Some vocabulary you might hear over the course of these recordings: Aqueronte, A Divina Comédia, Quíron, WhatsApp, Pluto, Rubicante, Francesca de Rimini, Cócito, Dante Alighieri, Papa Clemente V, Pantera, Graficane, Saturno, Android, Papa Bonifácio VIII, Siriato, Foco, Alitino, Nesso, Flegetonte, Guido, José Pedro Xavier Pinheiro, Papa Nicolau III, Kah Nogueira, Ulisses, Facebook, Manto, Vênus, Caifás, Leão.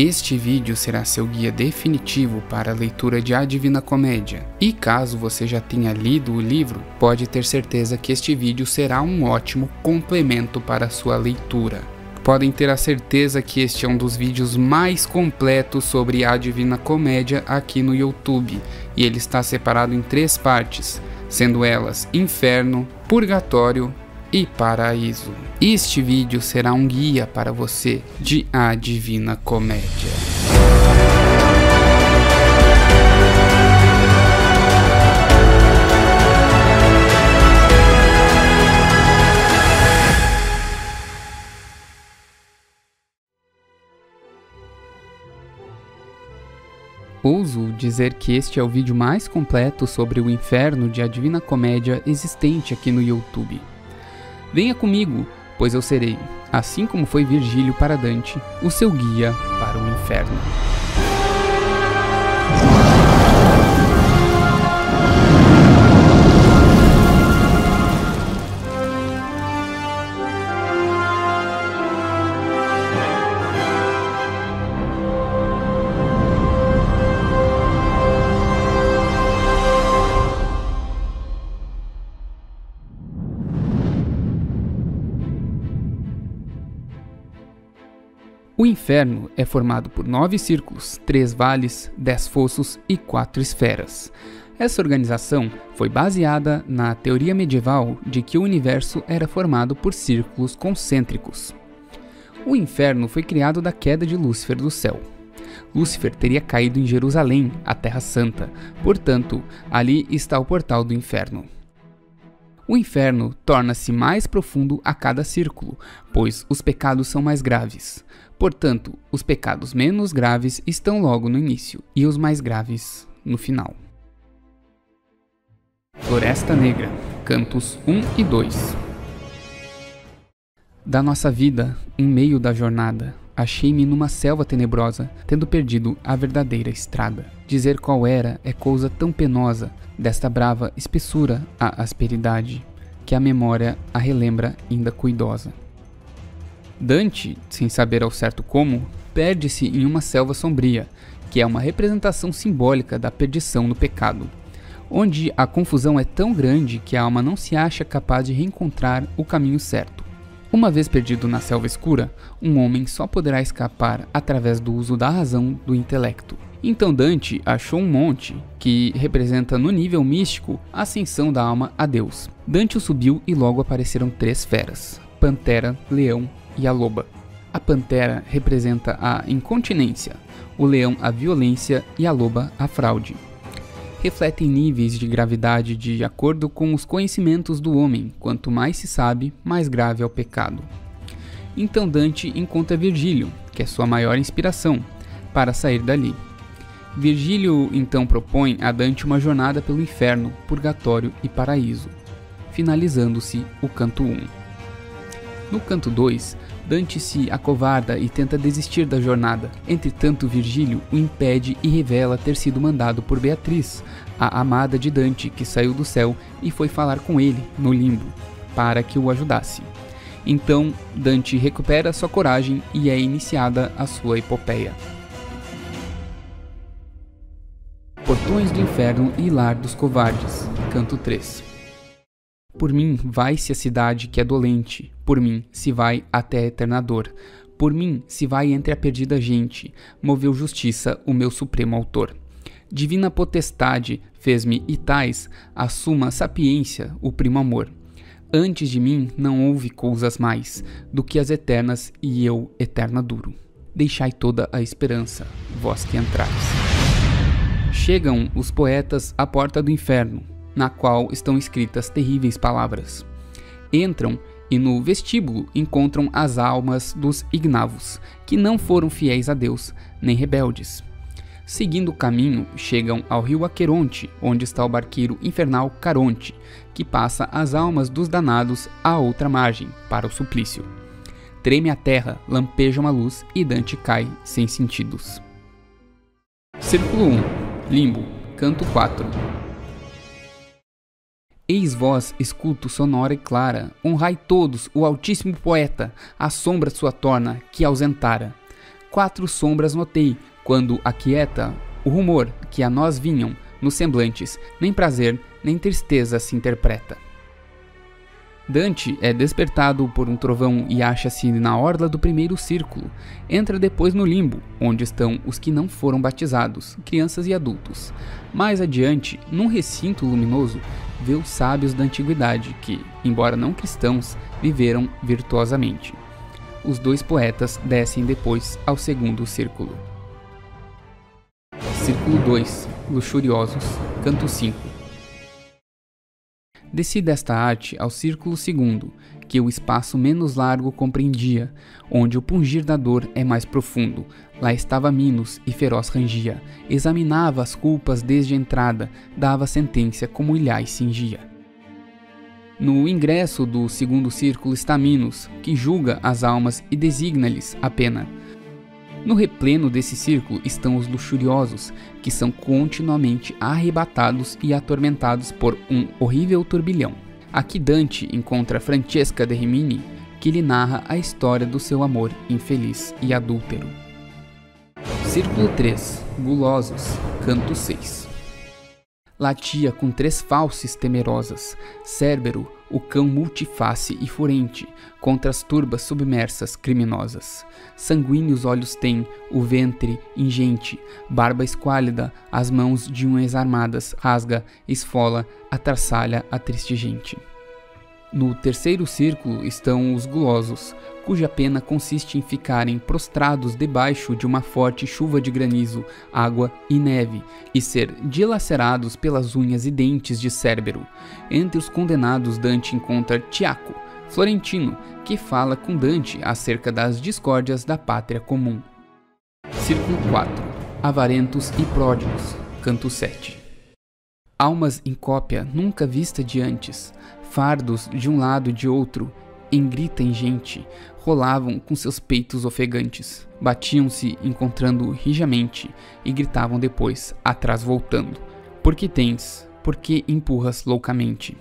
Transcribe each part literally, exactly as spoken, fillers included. Este vídeo será seu guia definitivo para a leitura de A Divina Comédia, e caso você já tenha lido o livro, pode ter certeza que este vídeo será um ótimo complemento para a sua leitura. Podem ter a certeza que este é um dos vídeos mais completos sobre A Divina Comédia aqui no YouTube, e ele está separado em três partes, sendo elas Inferno, Purgatório e Paraíso. Este vídeo será um guia para você de A Divina Comédia. Ouso dizer que este é o vídeo mais completo sobre o inferno de A Divina Comédia existente aqui no YouTube. Venha comigo, pois eu serei, assim como foi Virgílio para Dante, o seu guia para o inferno. O inferno é formado por nove círculos, três vales, dez fossos e quatro esferas. Essa organização foi baseada na teoria medieval de que o universo era formado por círculos concêntricos. O inferno foi criado da queda de Lúcifer do céu. Lúcifer teria caído em Jerusalém, a Terra Santa, portanto, ali está o portal do inferno. O inferno torna-se mais profundo a cada círculo, pois os pecados são mais graves. Portanto, os pecados menos graves estão logo no início, e os mais graves no final. Floresta Negra, Cantos um e dois. Da nossa vida, em meio da jornada, achei-me numa selva tenebrosa, tendo perdido a verdadeira estrada. Dizer qual era é coisa tão penosa, desta brava espessura a asperidade, que a memória a relembra ainda cuidosa. Dante, sem saber ao certo como, perde-se em uma selva sombria, que é uma representação simbólica da perdição no pecado, onde a confusão é tão grande que a alma não se acha capaz de reencontrar o caminho certo. Uma vez perdido na selva escura, um homem só poderá escapar através do uso da razão do intelecto. Então Dante achou um monte, que representa no nível místico a ascensão da alma a Deus. Dante o subiu e logo apareceram três feras, Pantera, Leão e a Loba. A Pantera representa a incontinência, o Leão a violência e a Loba a fraude. Refletem níveis de gravidade de acordo com os conhecimentos do homem, quanto mais se sabe, mais grave é o pecado. Então Dante encontra Virgílio, que é sua maior inspiração, para sair dali. Virgílio então propõe a Dante uma jornada pelo inferno, purgatório e paraíso, finalizando-se o canto um. No canto dois, Dante se acovarda e tenta desistir da jornada. Entretanto, Virgílio o impede e revela ter sido mandado por Beatriz, a amada de Dante, que saiu do céu e foi falar com ele, no limbo, para que o ajudasse. Então, Dante recupera sua coragem e é iniciada a sua epopeia. Portões do Inferno e Lar dos Covardes, canto três. Por mim vai-se a cidade que é dolente, por mim se vai até a eterna dor, por mim se vai entre a perdida gente, moveu justiça o meu supremo autor. Divina potestade fez-me e tais, a suma sapiência o primo amor. Antes de mim não houve coisas mais, do que as eternas e eu eterna duro. Deixai toda a esperança, vós que entrais. Chegam os poetas à porta do inferno, na qual estão escritas terríveis palavras. Entram e no vestíbulo encontram as almas dos ignavos, que não foram fiéis a Deus, nem rebeldes. Seguindo o caminho, chegam ao rio Aqueronte, onde está o barqueiro infernal Caronte, que passa as almas dos danados à outra margem, para o suplício. Treme a terra, lampeja uma luz e Dante cai sem sentidos. Círculo um. Limbo, canto quatro. Eis voz, escuto sonora e clara, honrai todos o altíssimo poeta, a sombra sua torna, que ausentara. quatro sombras notei, quando aquieta, o rumor que a nós vinham, nos semblantes, nem prazer, nem tristeza se interpreta. Dante é despertado por um trovão e acha-se na orla do primeiro círculo. Entra depois no limbo, onde estão os que não foram batizados, crianças e adultos. Mais adiante, num recinto luminoso, vê os sábios da antiguidade que, embora não cristãos, viveram virtuosamente. Os dois poetas descem depois ao segundo círculo. Círculo dois. Luxuriosos. Canto cinco. Desci desta arte ao círculo segundo, que o espaço menos largo compreendia, onde o pungir da dor é mais profundo. Lá estava Minos e feroz rangia, examinava as culpas desde a entrada, dava sentença como ilhais cingia. No ingresso do segundo círculo está Minos, que julga as almas e designa-lhes a pena. No repleno desse círculo estão os luxuriosos, que são continuamente arrebatados e atormentados por um horrível turbilhão. Aqui Dante encontra Francesca de Rimini, que lhe narra a história do seu amor infeliz e adúltero. Círculo três. Gulosos. Canto seis. Latia com três fauces temerosas, Cérbero, o cão multiface e furente, contra as turbas submersas criminosas. Sanguíneos olhos tem, o ventre ingente, barba esquálida, as mãos de unhas armadas, rasga, esfola, atraçalha a triste gente. No terceiro círculo estão os gulosos, cuja pena consiste em ficarem prostrados debaixo de uma forte chuva de granizo, água e neve, e ser dilacerados pelas unhas e dentes de Cérbero. Entre os condenados Dante encontra Tiaco, florentino, que fala com Dante acerca das discórdias da pátria comum. Círculo quatro. Avarentos e pródigos. Canto sete. Almas em cópia nunca vista de antes, fardos de um lado e de outro, engrita em gente, rolavam com seus peitos ofegantes, batiam-se encontrando rijamente e gritavam depois, atrás voltando, por que tens, por que empurras loucamente?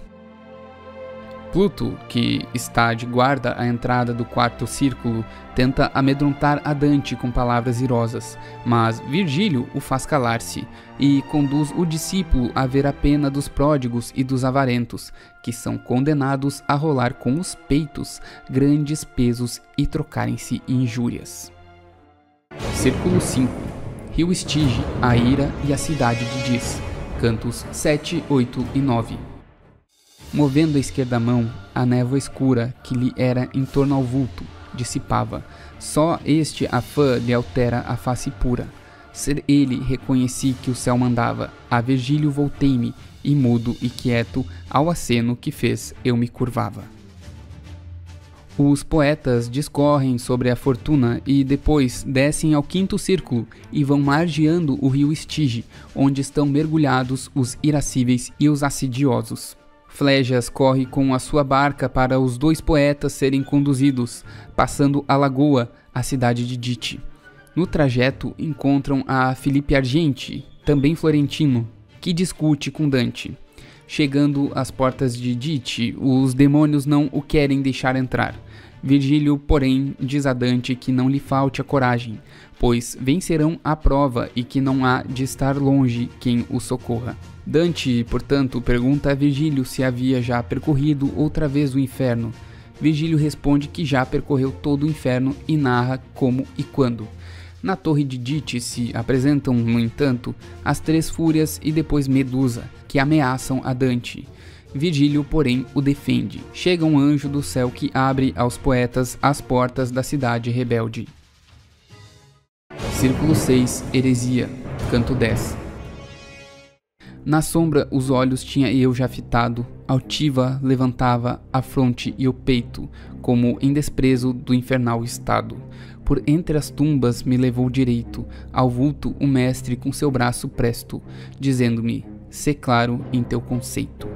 Pluto, que está de guarda à entrada do quarto círculo, tenta amedrontar a Dante com palavras irosas, mas Virgílio o faz calar-se e conduz o discípulo a ver a pena dos pródigos e dos avarentos, que são condenados a rolar com os peitos grandes pesos e trocarem-se injúrias. Círculo cinco. Rio Estige, a ira e a cidade de Dis. Cantos sete, oito e nove. Movendo à esquerda mão, a névoa escura que lhe era em torno ao vulto, dissipava. Só este afã lhe altera a face pura. Ser ele reconheci que o céu mandava. A Virgílio voltei-me, e mudo e quieto, ao aceno que fez eu me curvava. Os poetas discorrem sobre a fortuna e depois descem ao quinto círculo e vão margeando o rio Estige, onde estão mergulhados os irascíveis e os assidiosos. Flegias corre com a sua barca para os dois poetas serem conduzidos, passando a lagoa, a cidade de Dite. No trajeto encontram a Filippo Argenti, também florentino, que discute com Dante. Chegando às portas de Dite, os demônios não o querem deixar entrar. Virgílio, porém, diz a Dante que não lhe falte a coragem, pois vencerão a prova e que não há de estar longe quem o socorra. Dante, portanto, pergunta a Virgílio se havia já percorrido outra vez o inferno. Virgílio responde que já percorreu todo o inferno e narra como e quando. Na torre de Dite se apresentam, no entanto, as Três Fúrias e depois Medusa, que ameaçam a Dante. Virgílio, porém, o defende. Chega um anjo do céu que abre aos poetas as portas da cidade rebelde. Círculo seis. Heresia. Canto dez. Na sombra os olhos tinha eu já fitado, altiva levantava a fronte e o peito, como em desprezo do infernal estado. Por entre as tumbas me levou direito, ao vulto o mestre com seu braço presto, dizendo-me, sê claro em teu conceito.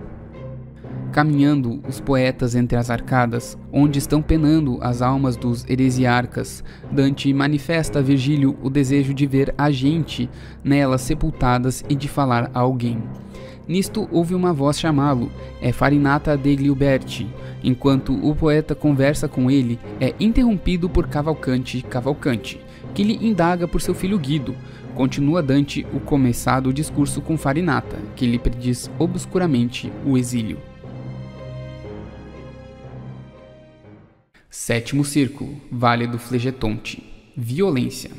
Caminhando os poetas entre as arcadas, onde estão penando as almas dos heresiarcas, Dante manifesta a Virgílio o desejo de ver a gente nelas sepultadas e de falar a alguém. Nisto ouve uma voz chamá-lo, é Farinata degli Uberti. Enquanto o poeta conversa com ele, é interrompido por Cavalcante Cavalcante, que lhe indaga por seu filho Guido. Continua Dante o começado discurso com Farinata, que lhe prediz obscuramente o exílio. Sétimo Círculo, Vale do Flegetonte. Violência.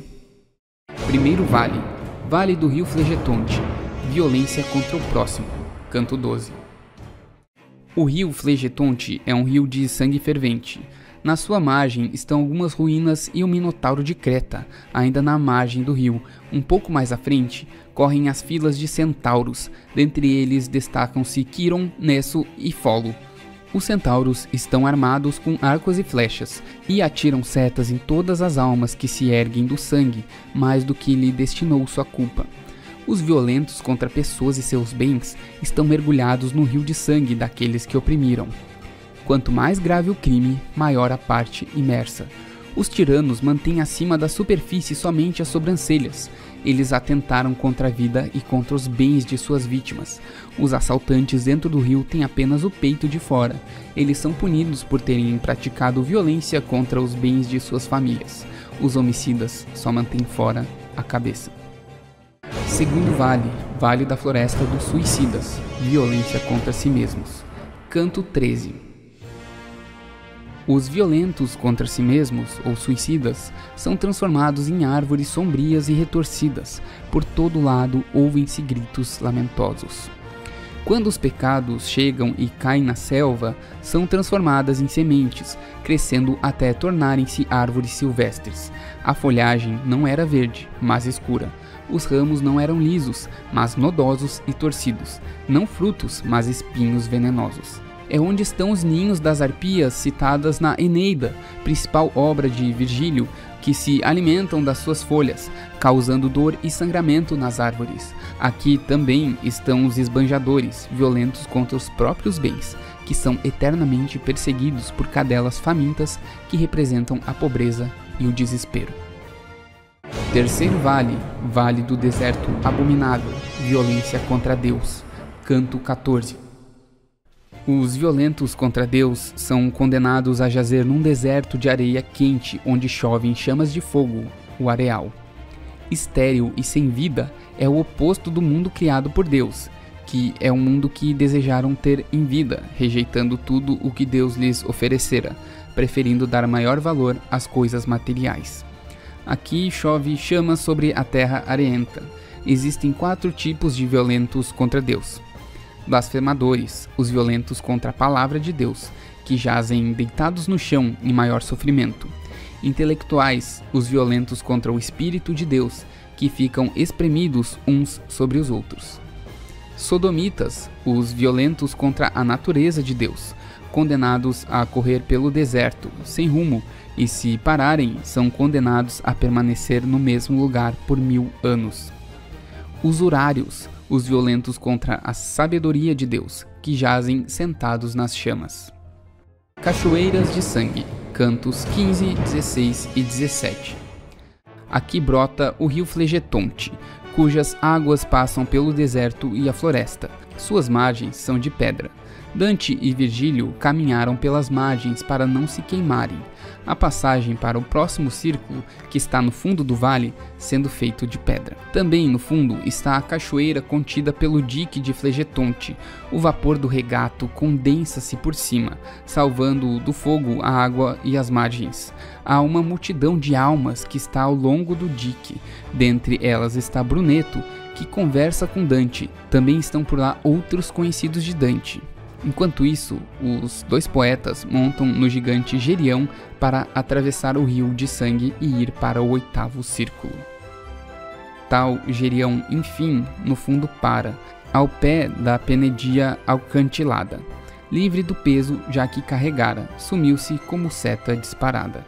Primeiro Vale, Vale do Rio Flegetonte. Violência contra o próximo. Canto doze. O rio Flegetonte é um rio de sangue fervente. Na sua margem estão algumas ruínas e o Minotauro de Creta, ainda na margem do rio. Um pouco mais à frente, correm as filas de centauros. Dentre eles destacam-se Quíron, Nesso e Folo. Os centauros estão armados com arcos e flechas, e atiram setas em todas as almas que se erguem do sangue, mais do que lhe destinou sua culpa. Os violentos contra pessoas e seus bens estão mergulhados no rio de sangue daqueles que oprimiram. Quanto mais grave o crime, maior a parte imersa. Os tiranos mantêm acima da superfície somente as sobrancelhas. Eles atentaram contra a vida e contra os bens de suas vítimas. Os assaltantes dentro do rio têm apenas o peito de fora. Eles são punidos por terem praticado violência contra os bens de suas famílias. Os homicidas só mantêm fora a cabeça. Segundo Vale, Vale da Floresta dos Suicidas. Violência contra si mesmos. Canto treze. Os violentos contra si mesmos, ou suicidas, são transformados em árvores sombrias e retorcidas. Por todo lado ouvem-se gritos lamentosos. Quando os pecados chegam e caem na selva, são transformadas em sementes, crescendo até tornarem-se árvores silvestres. A folhagem não era verde, mas escura. Os ramos não eram lisos, mas nodosos e torcidos. Não frutos, mas espinhos venenosos. É onde estão os ninhos das arpias citadas na Eneida, principal obra de Virgílio, que se alimentam das suas folhas, causando dor e sangramento nas árvores. Aqui também estão os esbanjadores, violentos contra os próprios bens, que são eternamente perseguidos por cadelas famintas que representam a pobreza e o desespero. Terceiro Vale, Vale do Deserto Abominável, violência contra Deus. Canto quatorze. Os violentos contra Deus são condenados a jazer num deserto de areia quente, onde chovem chamas de fogo, o areal. Estéril e sem vida é o oposto do mundo criado por Deus, que é um mundo que desejaram ter em vida, rejeitando tudo o que Deus lhes oferecera, preferindo dar maior valor às coisas materiais. Aqui chove chamas sobre a terra areenta. Existem quatro tipos de violentos contra Deus. Blasfemadores, os violentos contra a palavra de Deus, que jazem deitados no chão em maior sofrimento. Intelectuais, os violentos contra o Espírito de Deus, que ficam espremidos uns sobre os outros. Sodomitas, os violentos contra a natureza de Deus, condenados a correr pelo deserto, sem rumo, e se pararem, são condenados a permanecer no mesmo lugar por mil anos. Usurários, os violentos contra a sabedoria de Deus, que jazem sentados nas chamas. Cachoeiras de Sangue, cantos quinze, dezesseis e dezessete. Aqui brota o rio Flegetonte, cujas águas passam pelo deserto e a floresta. Suas margens são de pedra. Dante e Virgílio caminharam pelas margens para não se queimarem. A passagem para o próximo círculo, que está no fundo do vale, sendo feito de pedra. Também no fundo está a cachoeira contida pelo dique de Flegetonte. O vapor do regato condensa-se por cima, salvando do fogo a água e as margens. Há uma multidão de almas que está ao longo do dique. Dentre elas está Bruneto, que conversa com Dante. Também estão por lá outros conhecidos de Dante. Enquanto isso, os dois poetas montam no gigante Gerião para atravessar o rio de sangue e ir para o oitavo círculo. Tal Gerião, enfim, no fundo para, ao pé da penedia alcantilada. Livre do peso, já que carregara, sumiu-se como seta disparada.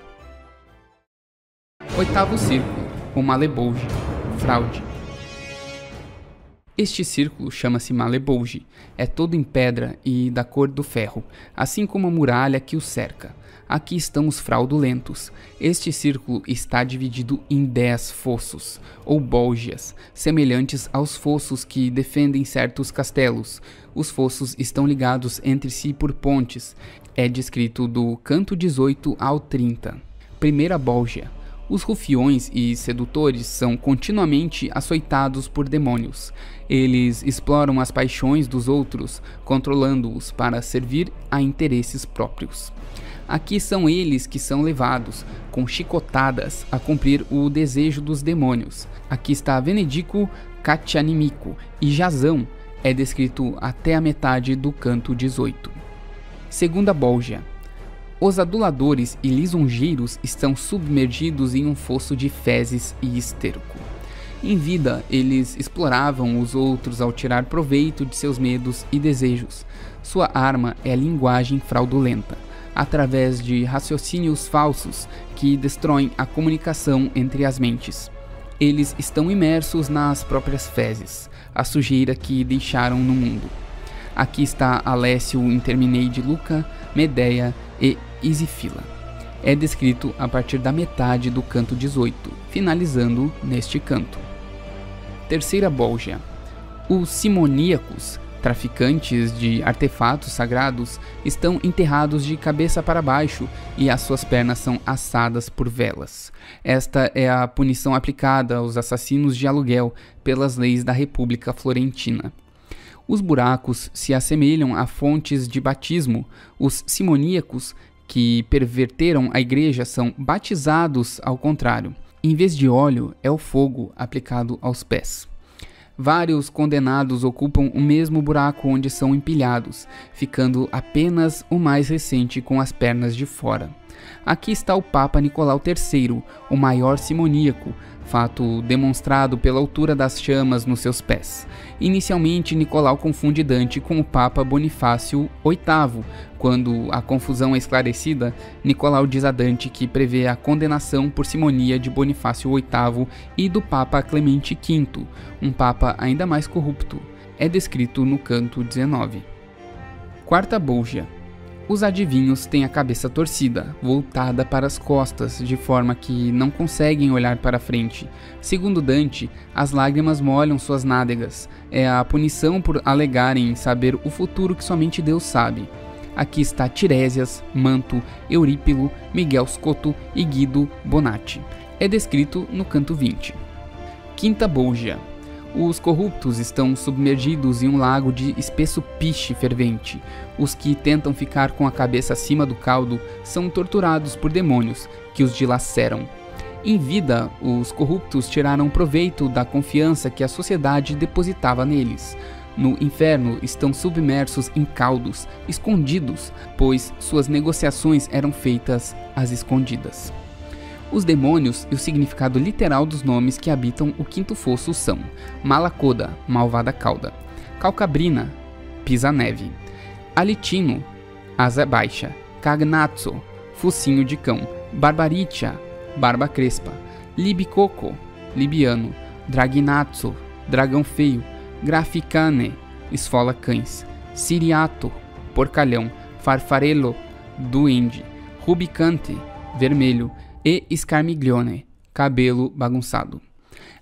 Oitavo círculo, o Malebolge, fraude. Este círculo chama-se Malebolge, é todo em pedra e da cor do ferro, assim como a muralha que o cerca. Aqui estão os fraudulentos. Este círculo está dividido em dez fossos, ou bolgias, semelhantes aos fossos que defendem certos castelos. Os fossos estão ligados entre si por pontes. É descrito do canto dezoito ao trinta. Primeira bolgia. Os rufiões e sedutores são continuamente açoitados por demônios. Eles exploram as paixões dos outros, controlando-os para servir a interesses próprios. Aqui são eles que são levados, com chicotadas, a cumprir o desejo dos demônios. Aqui está Venedico, Catianimico e Jasão, é descrito até a metade do canto dezoito. Segunda Bolgia. Os aduladores e lisonjeiros estão submergidos em um fosso de fezes e esterco. Em vida, eles exploravam os outros ao tirar proveito de seus medos e desejos. Sua arma é a linguagem fraudulenta, através de raciocínios falsos que destroem a comunicação entre as mentes. Eles estão imersos nas próprias fezes, a sujeira que deixaram no mundo. Aqui está Alessio Interminei de Luca, Medeia e Isifila. É descrito a partir da metade do canto dezoito, finalizando neste canto. Terceira Bolgia. Os simoníacos, traficantes de artefatos sagrados, estão enterrados de cabeça para baixo e as suas pernas são assadas por velas. Esta é a punição aplicada aos assassinos de aluguel pelas leis da República Florentina. Os buracos se assemelham a fontes de batismo. Os simoníacos que perverteram a igreja são batizados ao contrário. Em vez de óleo, é o fogo aplicado aos pés. Vários condenados ocupam o mesmo buraco onde são empilhados, ficando apenas o mais recente com as pernas de fora. Aqui está o Papa Nicolau terceiro, o maior simoníaco, fato demonstrado pela altura das chamas nos seus pés. Inicialmente, Nicolau confunde Dante com o Papa Bonifácio oitavo. Quando a confusão é esclarecida, Nicolau diz a Dante que prevê a condenação por simonia de Bonifácio oitavo e do Papa Clemente quinto, um papa ainda mais corrupto. É descrito no canto dezenove. Quarta Bolgia. Os adivinhos têm a cabeça torcida, voltada para as costas, de forma que não conseguem olhar para frente. Segundo Dante, as lágrimas molham suas nádegas. É a punição por alegarem saber o futuro que somente Deus sabe. Aqui está Tirésias, Manto, Eurípilo, Miguel Scoto e Guido Bonatti. É descrito no canto vinte. Quinta Bolgia. Os corruptos estão submergidos em um lago de espesso piche fervente. Os que tentam ficar com a cabeça acima do caldo são torturados por demônios, que os dilaceram. Em vida, os corruptos tiraram proveito da confiança que a sociedade depositava neles. No inferno, estão submersos em caldos, escondidos, pois suas negociações eram feitas às escondidas. Os demônios e o significado literal dos nomes que habitam o quinto fosso são Malacoda, Malvada Cauda, Calcabrina, Pisa-Neve, Alitino, Asa Baixa, Cagnazzo, Focinho de Cão, Barbaritia, Barba Crespa, Libicoco, Libiano, Dragnazzo, Dragão Feio, Graficane, Esfola Cães, Siriato, Porcalhão, Farfarello, Duende, Rubicante, Vermelho e Scarmiglione, Cabelo Bagunçado.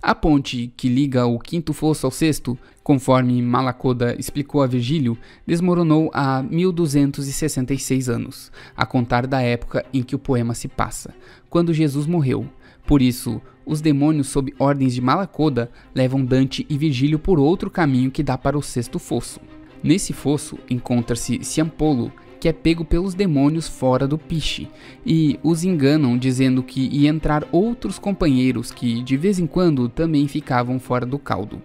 A ponte que liga o quinto fosso ao sexto, conforme Malacoda explicou a Virgílio, desmoronou há mil duzentos e sessenta e seis anos, a contar da época em que o poema se passa, quando Jesus morreu. Por isso, os demônios sob ordens de Malacoda levam Dante e Virgílio por outro caminho que dá para o sexto fosso. Nesse fosso encontra-se Ciampolo, que é pego pelos demônios fora do piche, e os enganam dizendo que ia entrar outros companheiros que de vez em quando também ficavam fora do caldo.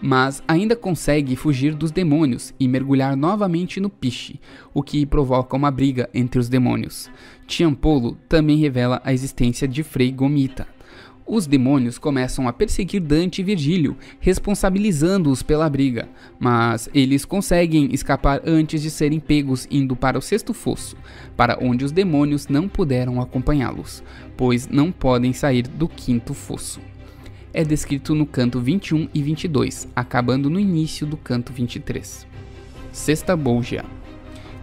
Mas ainda consegue fugir dos demônios e mergulhar novamente no piche, o que provoca uma briga entre os demônios. Ciampolo também revela a existência de Frei Gomita. Os demônios começam a perseguir Dante e Virgílio, responsabilizando-os pela briga, mas eles conseguem escapar antes de serem pegos indo para o sexto fosso, para onde os demônios não puderam acompanhá-los, pois não podem sair do quinto fosso. É descrito no canto vinte e um e vinte e dois, acabando no início do canto vinte e três. Sexta Bolgia.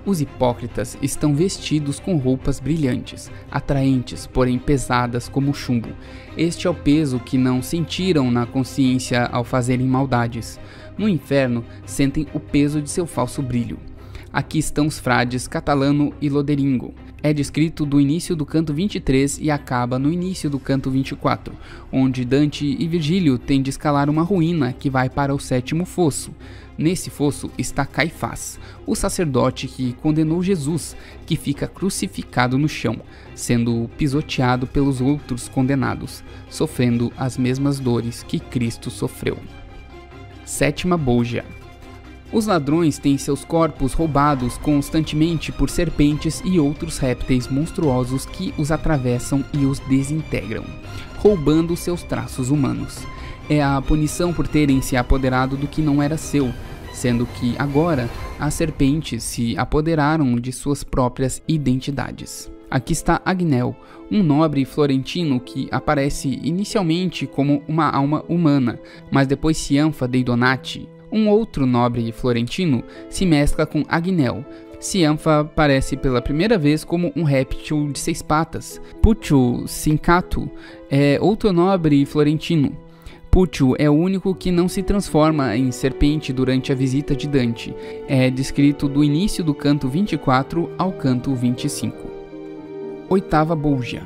Os hipócritas estão vestidos com roupas brilhantes, atraentes, porém pesadas como chumbo. Este é o peso que não sentiram na consciência ao fazerem maldades. No inferno, sentem o peso de seu falso brilho. Aqui estão os frades Catalano e Loderingo. é descrito do início do canto vinte e três e acaba no início do canto vinte e quatro, onde Dante e Virgílio têm de escalar uma ruína que vai para o sétimo fosso. Nesse fosso está Caifás, o sacerdote que condenou Jesus, que fica crucificado no chão, sendo pisoteado pelos outros condenados, sofrendo as mesmas dores que Cristo sofreu. Sétima Bolgia. Os ladrões têm seus corpos roubados constantemente por serpentes e outros répteis monstruosos que os atravessam e os desintegram, roubando seus traços humanos. É a punição por terem se apoderado do que não era seu, sendo que agora as serpentes se apoderaram de suas próprias identidades. Aqui está Agnello, um nobre florentino que aparece inicialmente como uma alma humana, mas depois se anfa dei Donati. Um outro nobre florentino se mescla com Agnello. Cianfa aparece pela primeira vez como um réptil de seis patas. Puccio Cincato é outro nobre florentino. Puccio é o único que não se transforma em serpente durante a visita de Dante. É descrito do início do canto vinte e quatro ao canto vinte e cinco. Oitava Bolgia.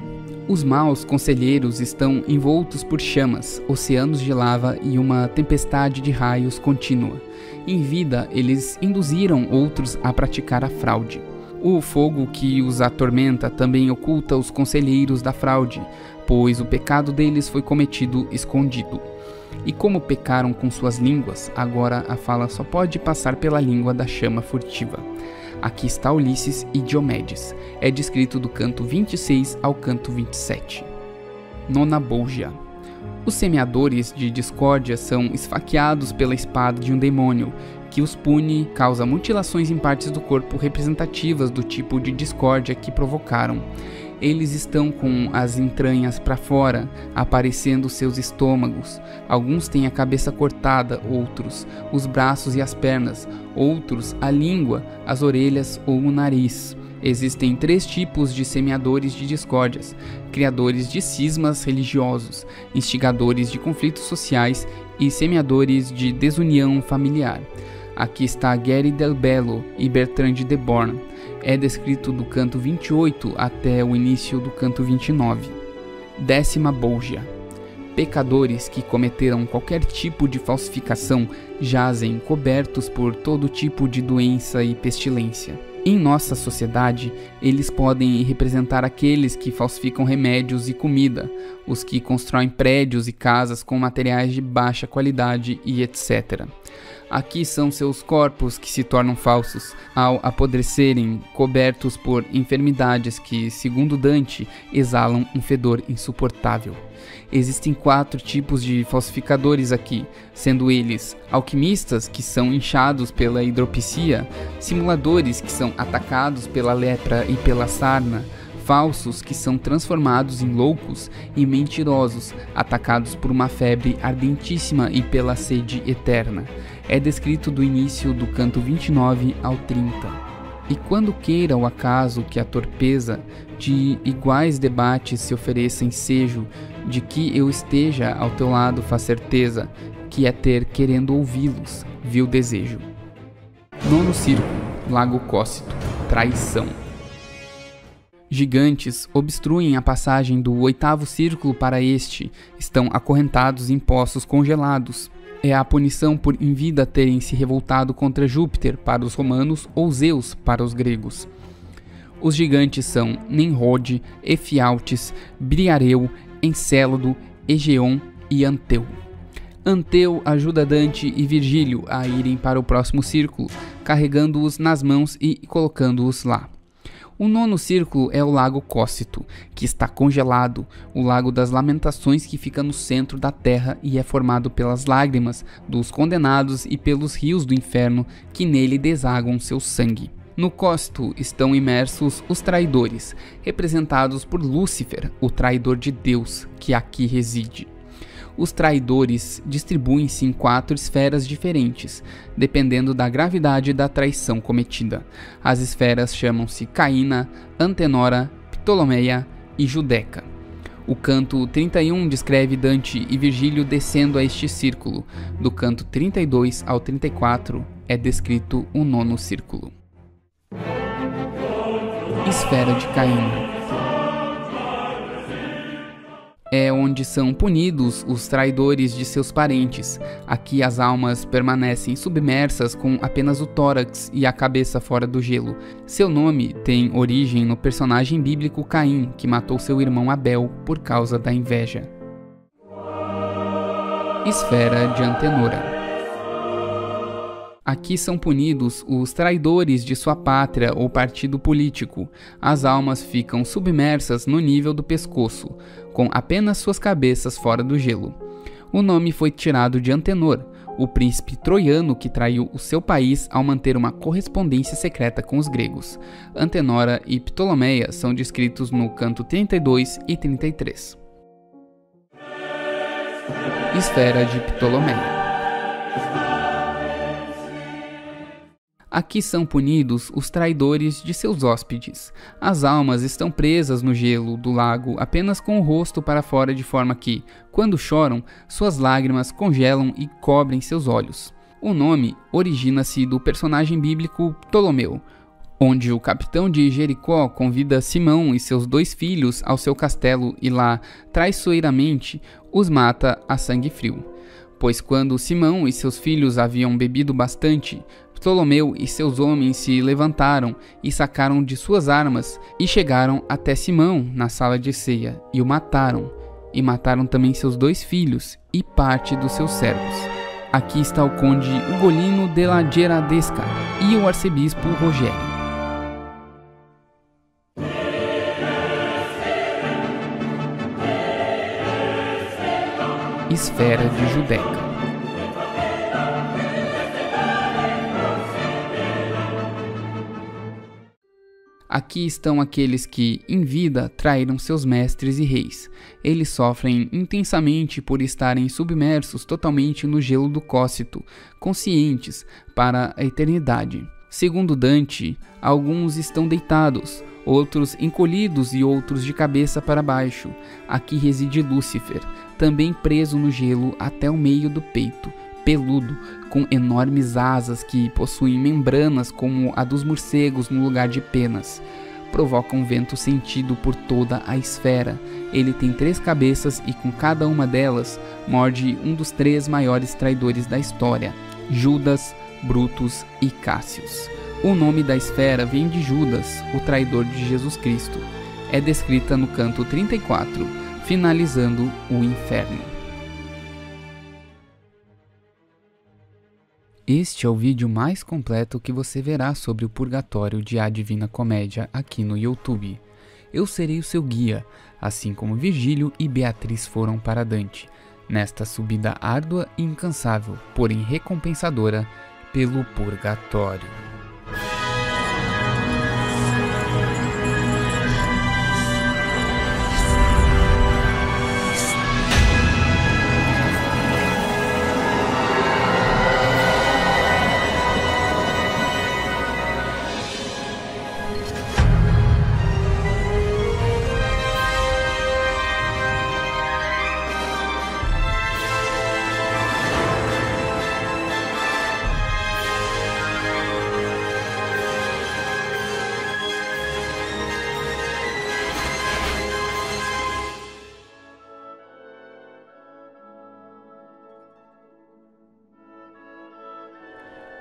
Os maus conselheiros estão envoltos por chamas, oceanos de lava e uma tempestade de raios contínua. Em vida, eles induziram outros a praticar a fraude. O fogo que os atormenta também oculta os conselheiros da fraude, pois o pecado deles foi cometido escondido. E como pecaram com suas línguas, agora a fala só pode passar pela língua da chama furtiva. Aqui está Ulisses e Diomedes. É descrito do canto vinte e seis ao canto vinte e sete. Nona Bolgia. Os semeadores de discórdia são esfaqueados pela espada de um demônio, que os pune, causa mutilações em partes do corpo representativas do tipo de discórdia que provocaram. Eles estão com as entranhas para fora, aparecendo seus estômagos. Alguns têm a cabeça cortada, outros os braços e as pernas, outros a língua, as orelhas ou o nariz. Existem três tipos de semeadores de discórdias: criadores de cismas religiosos, instigadores de conflitos sociais e semeadores de desunião familiar. Aqui está Geri del Bello e Bertrand de Born. É descrito do canto vinte e oito até o início do canto vinte e nove. Décima Bolgia. Pecadores que cometeram qualquer tipo de falsificação jazem cobertos por todo tipo de doença e pestilência. Em nossa sociedade, eles podem representar aqueles que falsificam remédios e comida, os que constroem prédios e casas com materiais de baixa qualidade e etcétera. Aqui são seus corpos que se tornam falsos, ao apodrecerem, cobertos por enfermidades que, segundo Dante, exalam um fedor insuportável. Existem quatro tipos de falsificadores aqui, sendo eles alquimistas, que são inchados pela hidropisia, simuladores, que são atacados pela lepra e pela sarna, falsos, que são transformados em loucos, e mentirosos, atacados por uma febre ardentíssima e pela sede eterna. É descrito do início do canto vinte e nove ao trinta. E quando queira o acaso que a torpeza de iguais debates se ofereça ensejo, de que eu esteja ao teu lado faz certeza, que é ter querendo ouvi-los, vil desejo. Nono Circo, Lago Cócito, Traição. Gigantes obstruem a passagem do oitavo círculo para este, estão acorrentados em poços congelados. É a punição por em vida terem se revoltado contra Júpiter para os romanos ou Zeus para os gregos. Os gigantes são Nimrod, Efialtes, Briareu, Encélado, Egeon e Anteu. Anteu ajuda Dante e Virgílio a irem para o próximo círculo, carregando-os nas mãos e colocando-os lá. O nono círculo é o Lago Cócito, que está congelado, o Lago das Lamentações, que fica no centro da terra e é formado pelas lágrimas dos condenados e pelos rios do inferno que nele desagam seu sangue. No Cócito estão imersos os traidores, representados por Lúcifer, o traidor de Deus, que aqui reside. Os traidores distribuem-se em quatro esferas diferentes, dependendo da gravidade da traição cometida. As esferas chamam-se Caína, Antenora, Ptolomeia e Judeca. O canto trinta e um descreve Dante e Virgílio descendo a este círculo. Do canto trinta e dois ao trinta e quatro é descrito o nono círculo. esfera de Caim. É onde são punidos os traidores de seus parentes. Aqui as almas permanecem submersas com apenas o tórax e a cabeça fora do gelo. Seu nome tem origem no personagem bíblico Caim, que matou seu irmão Abel por causa da inveja. Esfera de Antenora. Aqui são punidos os traidores de sua pátria ou partido político. As almas ficam submersas no nível do pescoço, com apenas suas cabeças fora do gelo. O nome foi tirado de Antenor, o príncipe troiano que traiu o seu país ao manter uma correspondência secreta com os gregos. Antenora e Ptolomeia são descritos no canto trinta e dois e trinta e três. Esfera de Ptolomeia. Aqui são punidos os traidores de seus hóspedes. As almas estão presas no gelo do lago apenas com o rosto para fora, de forma que, quando choram, suas lágrimas congelam e cobrem seus olhos. O nome origina-se do personagem bíblico Ptolomeu, onde o capitão de Jericó convida Simão e seus dois filhos ao seu castelo e lá, traiçoeiramente, os mata a sangue frio. Pois quando Simão e seus filhos haviam bebido bastante, Ptolomeu e seus homens se levantaram e sacaram de suas armas e chegaram até Simão na sala de ceia e o mataram, e mataram também seus dois filhos e parte dos seus servos. Aqui está o conde Ugolino della Geradesca e o arcebispo Rogério. Esfera de Judeca. Aqui estão aqueles que, em vida, traíram seus mestres e reis. Eles sofrem intensamente por estarem submersos totalmente no gelo do Cócito, conscientes para a eternidade. Segundo Dante, alguns estão deitados, outros encolhidos e outros de cabeça para baixo. Aqui reside Lúcifer, também preso no gelo até o meio do peito, peludo, com enormes asas que possuem membranas como a dos morcegos no lugar de penas. Provoca um vento sentido por toda a esfera. Ele tem três cabeças e com cada uma delas morde um dos três maiores traidores da história, Judas, Brutus e Cássius. O nome da esfera vem de Judas, o traidor de Jesus Cristo. É descrita no canto trinta e quatro, finalizando o inferno. Este é o vídeo mais completo que você verá sobre o Purgatório de A Divina Comédia aqui no YouTube. Eu serei o seu guia, assim como Virgílio e Beatriz foram para Dante, nesta subida árdua e incansável, porém recompensadora, pelo Purgatório.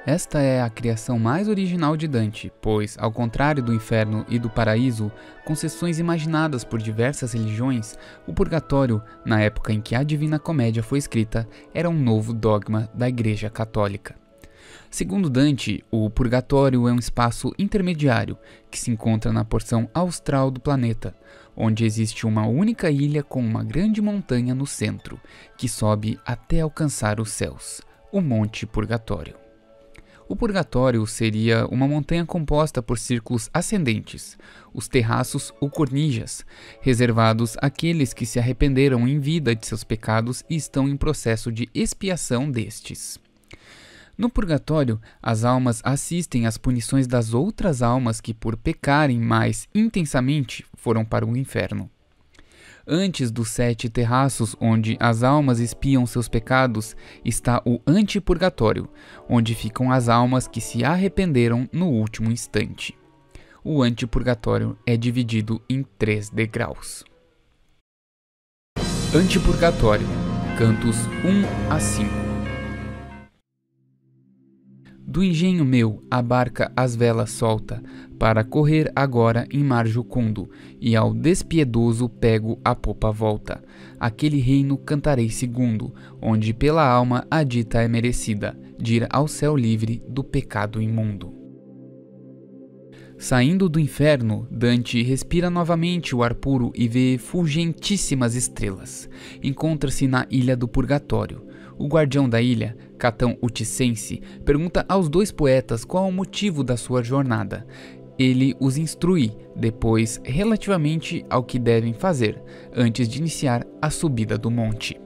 Esta é a criação mais original de Dante, pois, ao contrário do inferno e do paraíso, concessões imaginadas por diversas religiões, o purgatório, na época em que a Divina Comédia foi escrita, era um novo dogma da Igreja Católica. Segundo Dante, o purgatório é um espaço intermediário que se encontra na porção austral do planeta, onde existe uma única ilha com uma grande montanha no centro, que sobe até alcançar os céus, o Monte Purgatório. O purgatório seria uma montanha composta por círculos ascendentes, os terraços ou cornijas, reservados àqueles que se arrependeram em vida de seus pecados e estão em processo de expiação destes. No purgatório, as almas assistem às punições das outras almas que, por pecarem mais intensamente, foram para o inferno. Antes dos sete terraços onde as almas espiam seus pecados, está o antipurgatório, onde ficam as almas que se arrependeram no último instante. o antipurgatório é dividido em três degraus. Antipurgatório, cantos um a cinco. Do engenho meu a barca as velas solta, para correr agora em mar jucundo, e ao despiedoso pego a popa volta. Aquele reino cantarei segundo, onde pela alma a dita é merecida, de ir ao céu livre do pecado imundo. Saindo do inferno, Dante respira novamente o ar puro e vê fulgentíssimas estrelas. Encontra-se na ilha do Purgatório. O guardião da ilha, Catão o Ticense, pergunta aos dois poetas qual o motivo da sua jornada. Ele os instrui, depois, relativamente ao que devem fazer, antes de iniciar a subida do monte.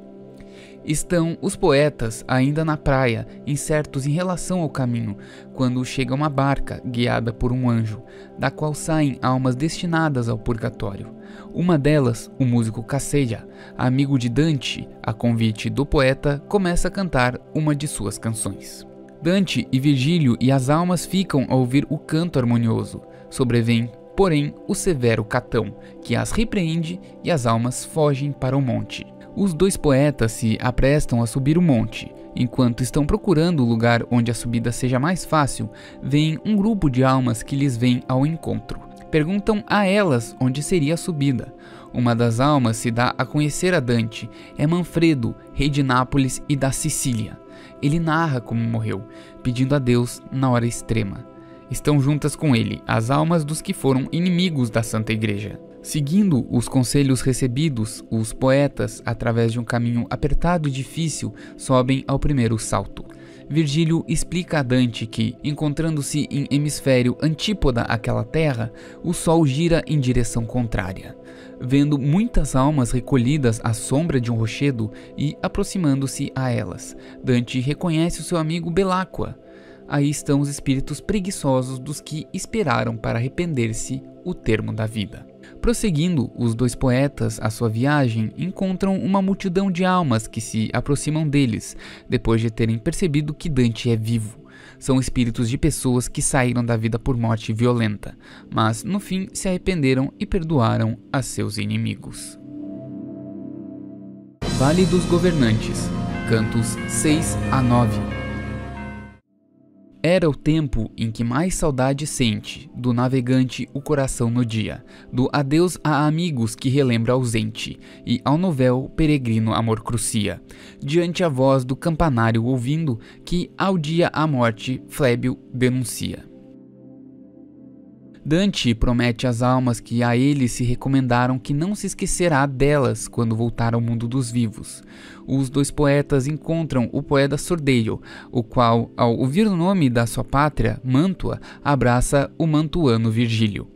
Estão os poetas ainda na praia, incertos em relação ao caminho, quando chega uma barca guiada por um anjo, da qual saem almas destinadas ao purgatório. Uma delas, o músico Casella, amigo de Dante, a convite do poeta, começa a cantar uma de suas canções. Dante e Virgílio e as almas ficam a ouvir o canto harmonioso. Sobrevém, porém, o severo Catão, que as repreende e as almas fogem para o monte. Os dois poetas se aprestam a subir o monte. Enquanto estão procurando o lugar onde a subida seja mais fácil, vem um grupo de almas que lhes vem ao encontro. Perguntam a elas onde seria a subida. Uma das almas se dá a conhecer a Dante, é Manfredo, rei de Nápoles e da Sicília. Ele narra como morreu, pedindo a Deus na hora extrema. Estão juntas com ele as almas dos que foram inimigos da Santa Igreja. Seguindo os conselhos recebidos, os poetas, através de um caminho apertado e difícil, sobem ao primeiro salto. Virgílio explica a Dante que, encontrando-se em hemisfério antípoda àquela terra, o sol gira em direção contrária. Vendo muitas almas recolhidas à sombra de um rochedo e aproximando-se a elas, Dante reconhece o seu amigo Belacqua. Aí estão os espíritos preguiçosos dos que esperaram para arrepender-se o termo da vida. Prosseguindo, os dois poetas a sua viagem encontram uma multidão de almas que se aproximam deles, depois de terem percebido que Dante é vivo. São espíritos de pessoas que saíram da vida por morte violenta, mas no fim se arrependeram e perdoaram a seus inimigos. Vale dos Governantes, cantos seis a nove. Era o tempo em que mais saudade sente, do navegante o coração no dia, do adeus a amigos que relembra ausente, e ao novel peregrino amor crucia, diante a voz do campanário ouvindo, que ao dia a morte Flébio denuncia. Dante promete às almas que a ele se recomendaram que não se esquecerá delas quando voltar ao mundo dos vivos. Os dois poetas encontram o poeta Sordello, o qual, ao ouvir o nome da sua pátria, Mantua, abraça o mantuano Virgílio.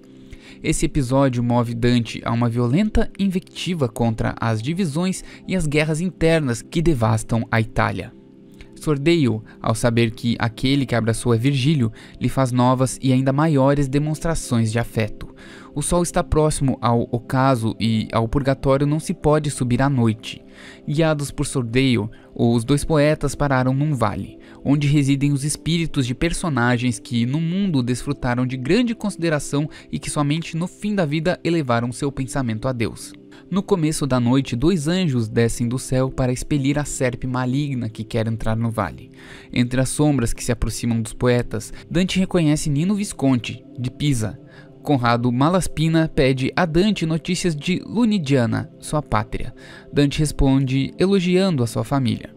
Esse episódio move Dante a uma violenta invectiva contra as divisões e as guerras internas que devastam a Itália. Sordello, ao saber que aquele que abraçou é Virgílio, lhe faz novas e ainda maiores demonstrações de afeto. O sol está próximo ao ocaso e ao purgatório não se pode subir à noite. Guiados por Sordello, os dois poetas pararam num vale, onde residem os espíritos de personagens que no mundo desfrutaram de grande consideração e que somente no fim da vida elevaram seu pensamento a Deus. No começo da noite, dois anjos descem do céu para expelir a serpe maligna que quer entrar no vale. Entre as sombras que se aproximam dos poetas, Dante reconhece Nino Visconti, de Pisa. Conrado Malaspina pede a Dante notícias de Lunigiana, sua pátria. Dante responde elogiando a sua família.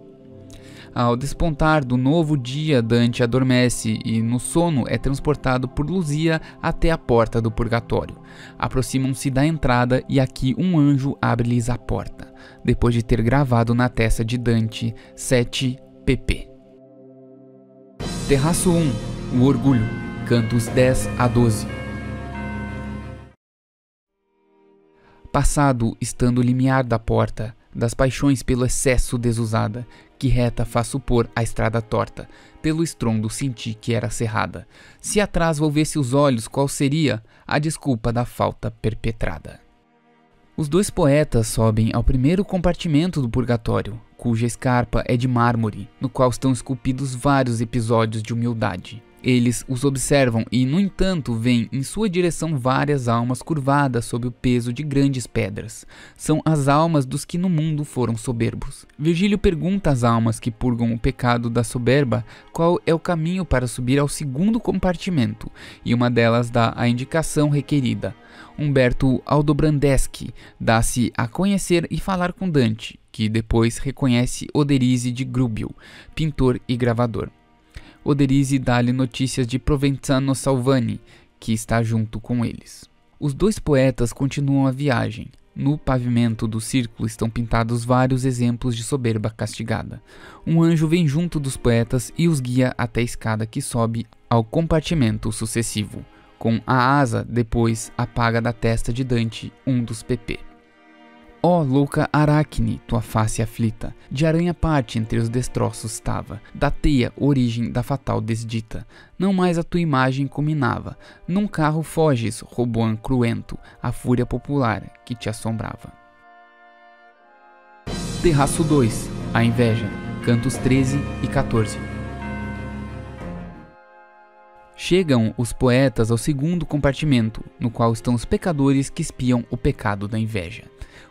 Ao despontar do novo dia, Dante adormece e, no sono, é transportado por Luzia até a porta do purgatório. Aproximam-se da entrada e aqui um anjo abre-lhes a porta, depois de ter gravado na testa de Dante sete P P. Terraço um, O Orgulho, cantos dez a doze. Passado, estando o limiar da porta, das paixões pelo excesso desusada, que reta faz supor a estrada torta, pelo estrondo senti que era cerrada, se atrás volvesse os olhos qual seria a desculpa da falta perpetrada. Os dois poetas sobem ao primeiro compartimento do purgatório, cuja escarpa é de mármore, no qual estão esculpidos vários episódios de humildade. Eles os observam e, no entanto, veem em sua direção várias almas curvadas sob o peso de grandes pedras. São as almas dos que no mundo foram soberbos. Virgílio pergunta às almas que purgam o pecado da soberba qual é o caminho para subir ao segundo compartimento, e uma delas dá a indicação requerida. Humberto Aldobrandeschi dá-se a conhecer e falar com Dante, que depois reconhece Oderizzi de Gubbio, pintor e gravador. Oderizzi dá-lhe notícias de Provenzano Salvani, que está junto com eles. Os dois poetas continuam a viagem. No pavimento do círculo estão pintados vários exemplos de soberba castigada. Um anjo vem junto dos poetas e os guia até a escada que sobe ao compartimento sucessivo. Com a asa, depois, apaga da testa de Dante um dos P P. Ó, louca Aracne, tua face aflita, de aranha parte entre os destroços estava, da teia, origem da fatal desdita, não mais a tua imagem cominava, num carro foges, Roboão cruento, a fúria popular que te assombrava. Terraço dois, a inveja, cantos treze e quatorze. Chegam os poetas ao segundo compartimento, no qual estão os pecadores que espiam o pecado da inveja.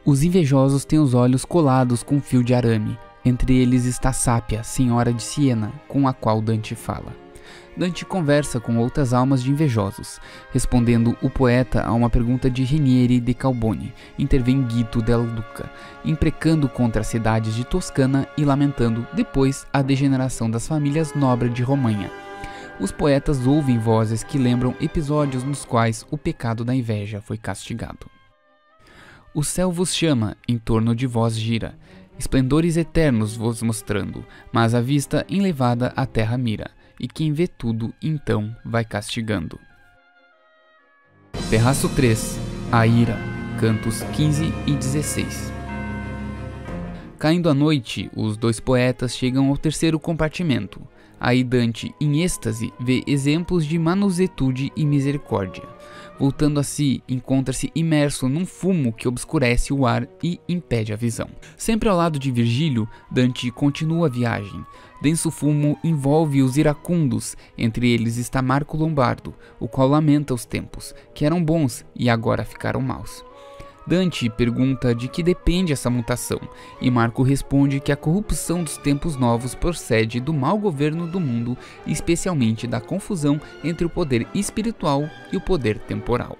Os invejosos têm os olhos colados com um fio de arame. Entre eles está Sápia, senhora de Siena, com a qual Dante fala. Dante conversa com outras almas de invejosos. Respondendo o poeta a uma pergunta de Rinieri de Calboni, intervém Guido della Lucca, imprecando contra as cidades de Toscana e lamentando, depois, a degeneração das famílias nobres de Romanha. Os poetas ouvem vozes que lembram episódios nos quais o pecado da inveja foi castigado. O céu vos chama, em torno de vós gira, esplendores eternos vos mostrando, mas a vista enlevada à terra mira, e quem vê tudo, então, vai castigando. Terraço três, a ira, cantos quinze e dezesseis. Caindo a noite, os dois poetas chegam ao terceiro compartimento. Aí Dante, em êxtase, vê exemplos de manusetude e misericórdia. Voltando a si, encontra-se imerso num fumo que obscurece o ar e impede a visão. Sempre ao lado de Virgílio, Dante continua a viagem. Denso fumo envolve os iracundos, entre eles está Marco Lombardo, o qual lamenta os tempos, que eram bons e agora ficaram maus. Dante pergunta de que depende essa mutação, e Marco responde que a corrupção dos tempos novos procede do mau governo do mundo, especialmente da confusão entre o poder espiritual e o poder temporal.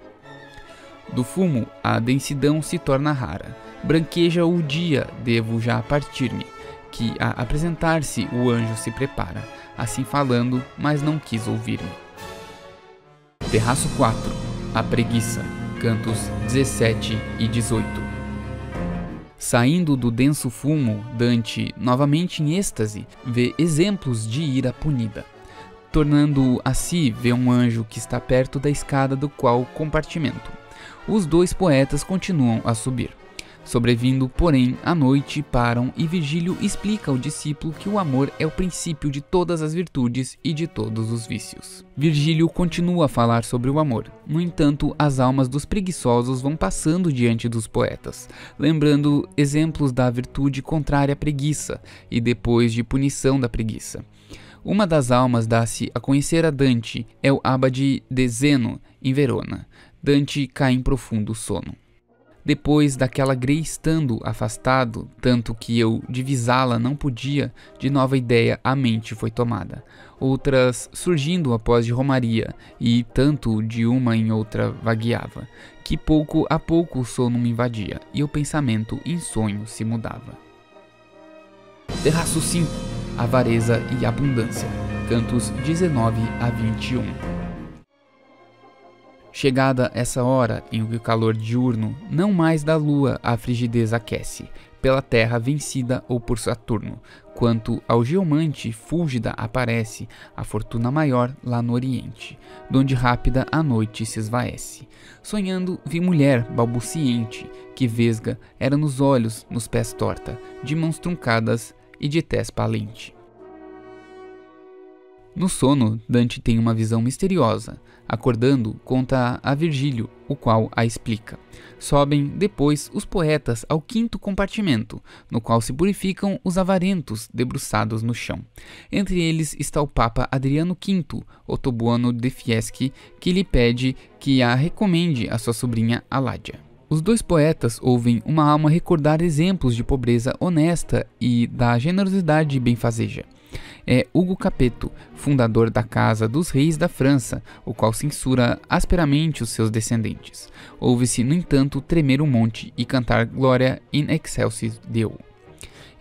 Do fumo, a densidão se torna rara. Branqueja o dia, devo já partir-me, que a apresentar-se o anjo se prepara, assim falando, mas não quis ouvir-me. Terraço quatro, a preguiça, cantos dezessete e dezoito. Saindo do denso fumo, Dante, novamente em êxtase, vê exemplos de ira punida. Tornando-o a si, vê um anjo que está perto da escada do qual compartimento. Os dois poetas continuam a subir. Sobrevindo, porém, à noite, param e Virgílio explica ao discípulo que o amor é o princípio de todas as virtudes e de todos os vícios. Virgílio continua a falar sobre o amor. No entanto, as almas dos preguiçosos vão passando diante dos poetas, lembrando exemplos da virtude contrária à preguiça e depois de punição da preguiça. Uma das almas dá-se a conhecer a Dante, é o abade de Zeno, em Verona. Dante cai em profundo sono. Depois daquela grei estando afastado, tanto que eu divisá-la não podia, de nova ideia a mente foi tomada. Outras surgindo após de romaria, e tanto de uma em outra vagueava, que pouco a pouco o sono me invadia, e o pensamento em sonho se mudava. Terraço cinco, avareza e abundância, cantos dezenove a vinte e um. Chegada essa hora em que o calor diurno, não mais da lua a frigidez aquece, pela terra vencida ou por Saturno, quanto ao geomante fúlgida aparece a fortuna maior lá no oriente, donde rápida a noite se esvaece. Sonhando vi mulher balbuciente, que vesga era nos olhos, nos pés torta, de mãos truncadas e de tez palente. No sono, Dante tem uma visão misteriosa. Acordando, conta a Virgílio, o qual a explica. Sobem, depois, os poetas ao quinto compartimento, no qual se purificam os avarentos debruçados no chão. Entre eles está o Papa Adriano quinto, Otobuano de Fieschi, que lhe pede que a recomende a sua sobrinha Aládia. Os dois poetas ouvem uma alma recordar exemplos de pobreza honesta e da generosidade benfazeja. É Hugo Capeto, fundador da Casa dos Reis da França, o qual censura asperamente os seus descendentes. Ouve-se, no entanto, tremer um monte e cantar Glória in excelsis Deo.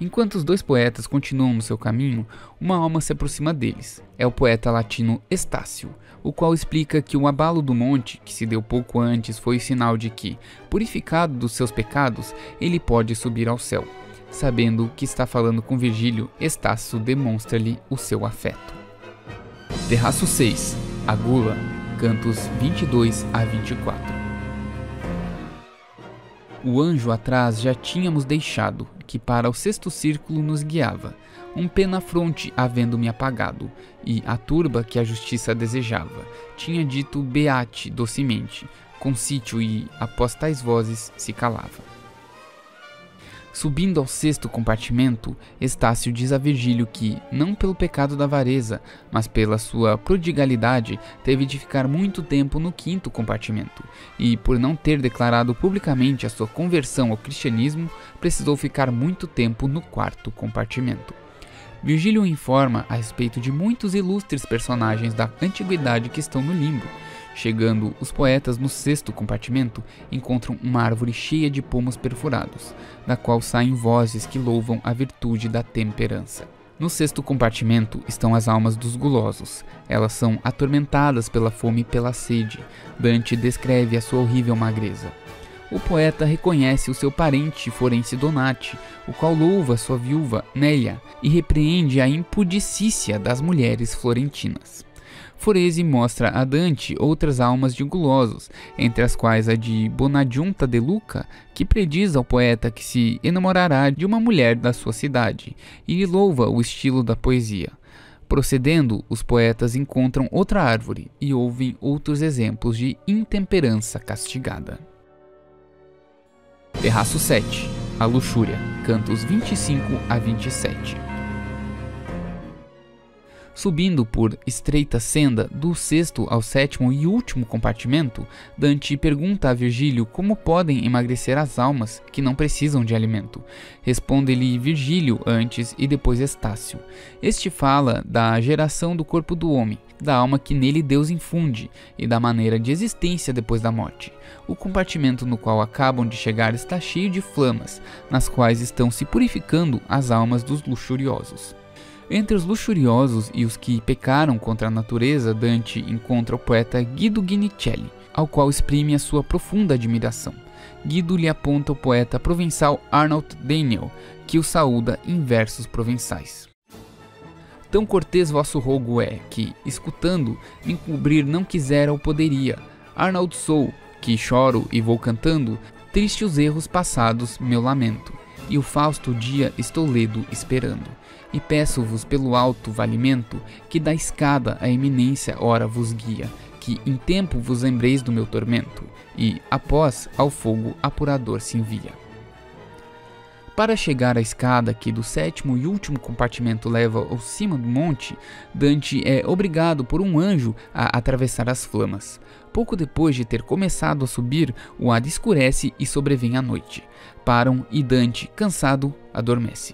Enquanto os dois poetas continuam no seu caminho, uma alma se aproxima deles. É o poeta latino Estácio, o qual explica que o abalo do monte, que se deu pouco antes, foi o sinal de que, purificado dos seus pecados, ele pode subir ao céu. Sabendo que está falando com Virgílio, Estácio demonstra-lhe o seu afeto. Terraço seis, a Gula, cantos vinte e dois a vinte e quatro. O anjo atrás já tínhamos deixado, que para o sexto círculo nos guiava, um pé na fronte havendo-me apagado, e a turba que a justiça desejava, tinha dito beate docemente, com sítio e, após tais vozes, se calava. Subindo ao sexto compartimento, Estácio diz a Virgílio que, não pelo pecado da avareza, mas pela sua prodigalidade, teve de ficar muito tempo no quinto compartimento, e por não ter declarado publicamente a sua conversão ao cristianismo, precisou ficar muito tempo no quarto compartimento. Virgílio informa a respeito de muitos ilustres personagens da antiguidade que estão no limbo. Chegando, os poetas no sexto compartimento encontram uma árvore cheia de pomos perfurados, da qual saem vozes que louvam a virtude da temperança. No sexto compartimento estão as almas dos gulosos. Elas são atormentadas pela fome e pela sede. Dante descreve a sua horrível magreza. O poeta reconhece o seu parente Forense Donati, o qual louva sua viúva Nélia e repreende a impudicícia das mulheres florentinas. Forese mostra a Dante outras almas de gulosos, entre as quais a de Bonadunta de Luca, que prediz ao poeta que se enamorará de uma mulher da sua cidade, e louva o estilo da poesia. Procedendo, os poetas encontram outra árvore e ouvem outros exemplos de intemperança castigada. Terraço sete, a Luxúria, cantos vinte e cinco a vinte e sete. Subindo por estreita senda do sexto ao sétimo e último compartimento, Dante pergunta a Virgílio como podem emagrecer as almas que não precisam de alimento. Responde-lhe Virgílio antes e depois Estácio. Este fala da geração do corpo do homem, da alma que nele Deus infunde e da maneira de existência depois da morte. O compartimento no qual acabam de chegar está cheio de flamas, nas quais estão se purificando as almas dos luxuriosos. Entre os luxuriosos e os que pecaram contra a natureza, Dante encontra o poeta Guido Guinicelli, ao qual exprime a sua profunda admiração. Guido lhe aponta o poeta provençal Arnold Daniel, que o saúda em versos provençais. Tão cortês vosso rogo é, que, escutando, me encobrir não quisera ou poderia. Arnold sou, que choro e vou cantando, triste os erros passados, meu lamento. E o fausto dia estou ledo esperando. E peço-vos pelo alto valimento, que da escada a eminência ora vos guia, que em tempo vos lembreis do meu tormento, e, após, ao fogo apurador se envia. Para chegar à escada que do sétimo e último compartimento leva ao cima do monte, Dante é obrigado por um anjo a atravessar as flamas. Pouco depois de ter começado a subir, o ar escurece e sobrevém a noite. Param e Dante, cansado, adormece.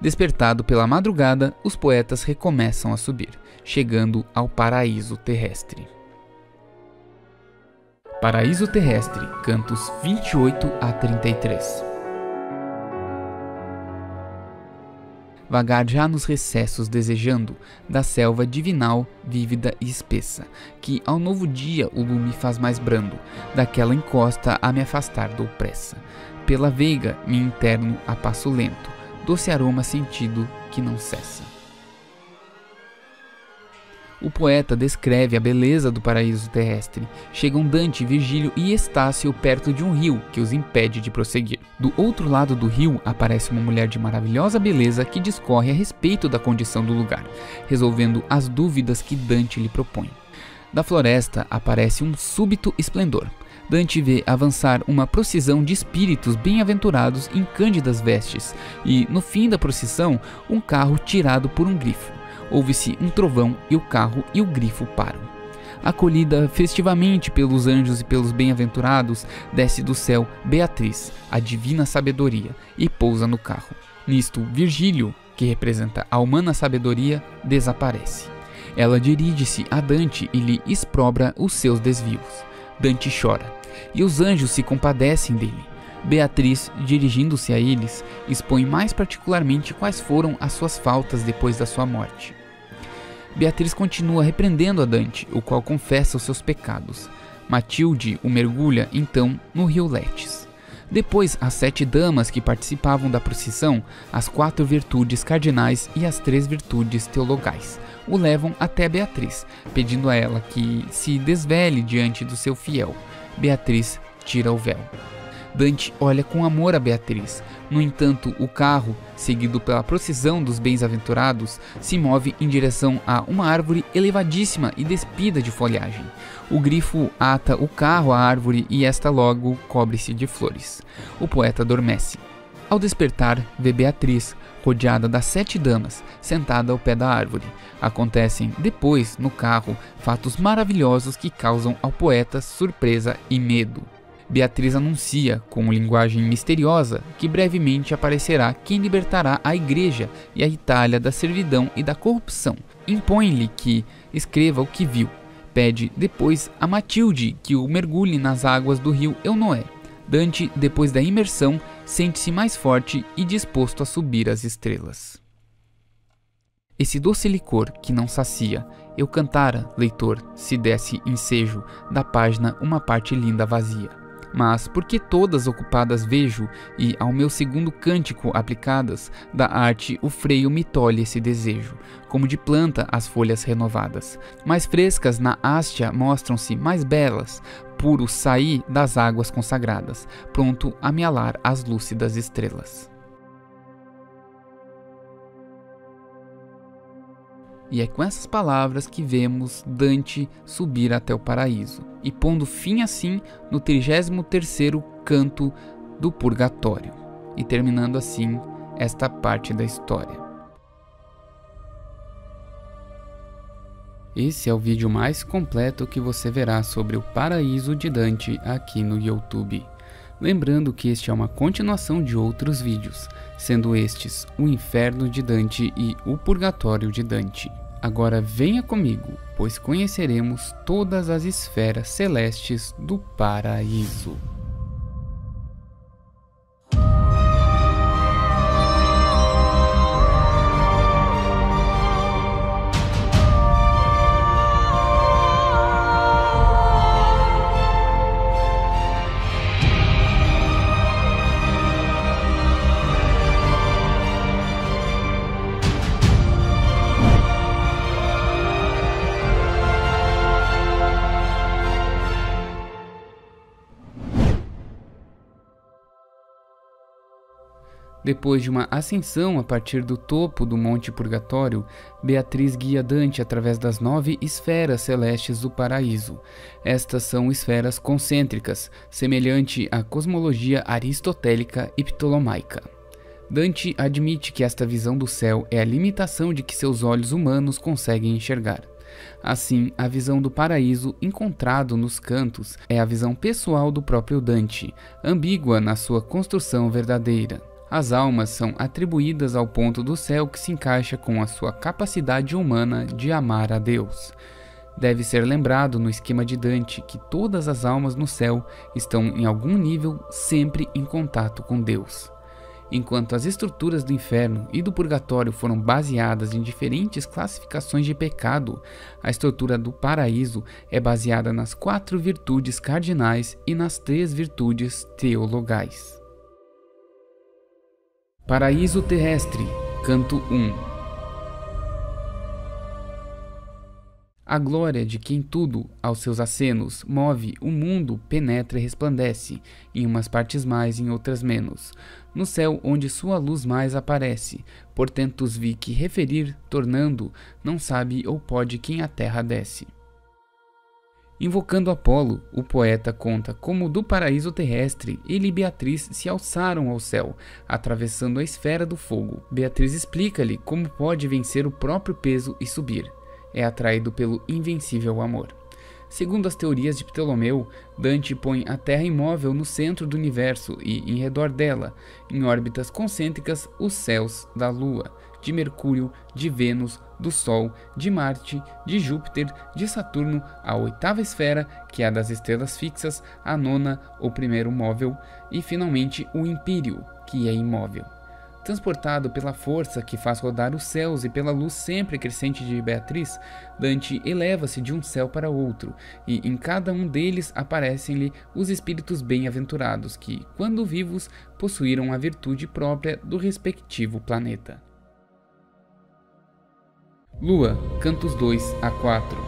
Despertado pela madrugada, os poetas recomeçam a subir, chegando ao paraíso terrestre. Paraíso terrestre, cantos vinte e oito a trinta e três. Vagar já nos recessos desejando, da selva divinal, vívida e espessa, que ao novo dia o lume faz mais brando, daquela encosta a me afastar dou pressa. Pela veiga me interno a passo lento, doce aroma sentido que não cessa. O poeta descreve a beleza do paraíso terrestre. Chegam Dante, Virgílio e Estácio perto de um rio que os impede de prosseguir. Do outro lado do rio aparece uma mulher de maravilhosa beleza que discorre a respeito da condição do lugar, resolvendo as dúvidas que Dante lhe propõe. Da floresta aparece um súbito esplendor. Dante vê avançar uma procissão de espíritos bem-aventurados em cândidas vestes e, no fim da procissão, um carro tirado por um grifo. Ouve-se um trovão e o carro e o grifo param. Acolhida festivamente pelos anjos e pelos bem-aventurados, desce do céu Beatriz, a divina sabedoria, e pousa no carro. Nisto, Virgílio, que representa a humana sabedoria, desaparece. Ela dirige-se a Dante e lhe exprobra os seus desvios. Dante chora, e os anjos se compadecem dele. Beatriz, dirigindo-se a eles, expõe mais particularmente quais foram as suas faltas depois da sua morte. Beatriz continua repreendendo a Dante, o qual confessa os seus pecados. Matilde o mergulha, então, no rio Letes. Depois, as sete damas que participavam da procissão, as quatro virtudes cardinais e as três virtudes teologais, o levam até Beatriz, pedindo a ela que se desvele diante do seu fiel. Beatriz tira o véu. Dante olha com amor a Beatriz. No entanto, o carro, seguido pela procissão dos bens-aventurados, se move em direção a uma árvore elevadíssima e despida de folhagem. O grifo ata o carro à árvore e esta logo cobre-se de flores. O poeta adormece. Ao despertar, vê Beatriz, rodeada das sete damas, sentada ao pé da árvore. Acontecem depois, no carro, fatos maravilhosos que causam ao poeta surpresa e medo. Beatriz anuncia, com linguagem misteriosa, que brevemente aparecerá quem libertará a Igreja e a Itália da servidão e da corrupção. Impõe-lhe que escreva o que viu. Pede, depois, a Matilde que o mergulhe nas águas do rio Eunoé. Dante, depois da imersão, sente-se mais forte e disposto a subir as estrelas. Esse doce licor que não sacia, eu cantara, leitor, se desse ensejo, da página uma parte linda vazia. Mas porque todas ocupadas vejo, e ao meu segundo cântico aplicadas, da arte o freio me tolhe esse desejo, como de planta as folhas renovadas. Mais frescas na hástia mostram-se mais belas, puro saí das águas consagradas, pronto a me alar as lúcidas estrelas. E é com essas palavras que vemos Dante subir até o paraíso, e pondo fim assim no trigésimo terceiro canto do Purgatório, e terminando assim esta parte da história. Esse é o vídeo mais completo que você verá sobre o paraíso de Dante aqui no YouTube. Lembrando que este é uma continuação de outros vídeos, sendo estes o Inferno de Dante e o Purgatório de Dante. Agora venha comigo, pois conheceremos todas as esferas celestes do paraíso. Depois de uma ascensão a partir do topo do Monte Purgatório, Beatriz guia Dante através das nove esferas celestes do paraíso. Estas são esferas concêntricas, semelhante à cosmologia aristotélica e ptolomaica. Dante admite que esta visão do céu é a limitação de que seus olhos humanos conseguem enxergar. Assim, a visão do paraíso encontrado nos cantos é a visão pessoal do próprio Dante, ambígua na sua construção verdadeira. As almas são atribuídas ao ponto do céu que se encaixa com a sua capacidade humana de amar a Deus. Deve ser lembrado no esquema de Dante que todas as almas no céu estão em algum nível sempre em contato com Deus. Enquanto as estruturas do inferno e do purgatório foram baseadas em diferentes classificações de pecado, a estrutura do paraíso é baseada nas quatro virtudes cardinais e nas três virtudes teologais. Paraíso Terrestre, Canto um. A glória de quem tudo aos seus acenos move, o mundo penetra e resplandece, em umas partes mais, em outras menos. No céu onde sua luz mais aparece, portentos vi que referir, tornando, não sabe ou pode quem a terra desce. Invocando Apolo, o poeta conta como do paraíso terrestre ele e Beatriz se alçaram ao céu, atravessando a esfera do fogo. Beatriz explica-lhe como pode vencer o próprio peso e subir. É atraído pelo invencível amor. Segundo as teorias de Ptolomeu, Dante põe a Terra imóvel no centro do universo e, em redor dela, em órbitas concêntricas, os céus da Lua, de Mercúrio, de Vênus, do Sol, de Marte, de Júpiter, de Saturno, a oitava esfera, que é a das estrelas fixas, a nona, o primeiro móvel, e finalmente o Império, que é imóvel. Transportado pela força que faz rodar os céus e pela luz sempre crescente de Beatriz, Dante eleva-se de um céu para outro, e em cada um deles aparecem-lhe os espíritos bem-aventurados que, quando vivos, possuíram a virtude própria do respectivo planeta. Lua, Cantos dois a quatro.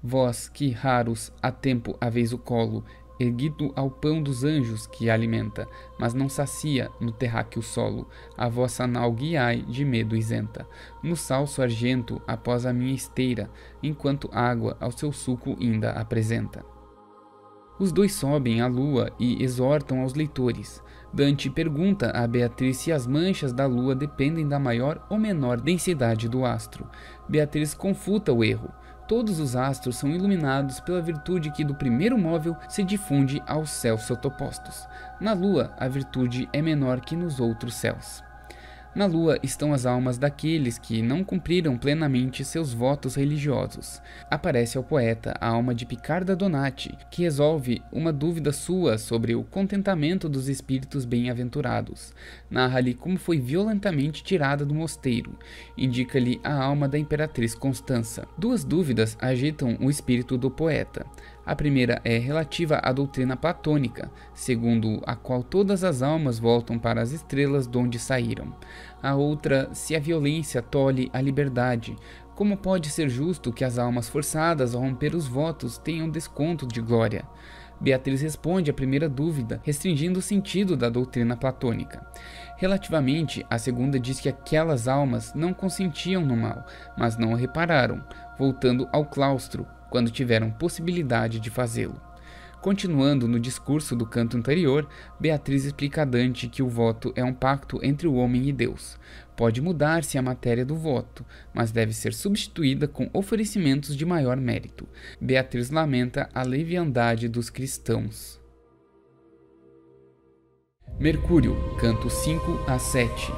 Vós que raros a tempo haveis o colo, erguido ao pão dos anjos que a alimenta, mas não sacia no terráqueo solo, a vossa nau guiai de medo isenta. No salso argento após a minha esteira, enquanto água ao seu suco inda apresenta. Os dois sobem à lua e exortam aos leitores. Dante pergunta a Beatriz se as manchas da lua dependem da maior ou menor densidade do astro. Beatriz confuta o erro. Todos os astros são iluminados pela virtude que do primeiro móvel se difunde aos céus sotopostos. Na Lua, a virtude é menor que nos outros céus. Na Lua estão as almas daqueles que não cumpriram plenamente seus votos religiosos. Aparece ao poeta a alma de Picarda Donati, que resolve uma dúvida sua sobre o contentamento dos espíritos bem-aventurados. Narra-lhe como foi violentamente tirada do mosteiro. Indica-lhe a alma da imperatriz Constança. Duas dúvidas agitam o espírito do poeta. A primeira é relativa à doutrina platônica, segundo a qual todas as almas voltam para as estrelas de onde saíram. A outra, se a violência tolhe a liberdade, como pode ser justo que as almas forçadas a romper os votos tenham desconto de glória? Beatriz responde à primeira dúvida, restringindo o sentido da doutrina platônica. Relativamente, a segunda diz que aquelas almas não consentiam no mal, mas não o repararam, voltando ao claustro, quando tiveram possibilidade de fazê-lo. Continuando no discurso do canto anterior, Beatriz explica a Dante que o voto é um pacto entre o homem e Deus. Pode mudar-se a matéria do voto, mas deve ser substituída com oferecimentos de maior mérito. Beatriz lamenta a leviandade dos cristãos. Mercúrio, canto cinco a sete.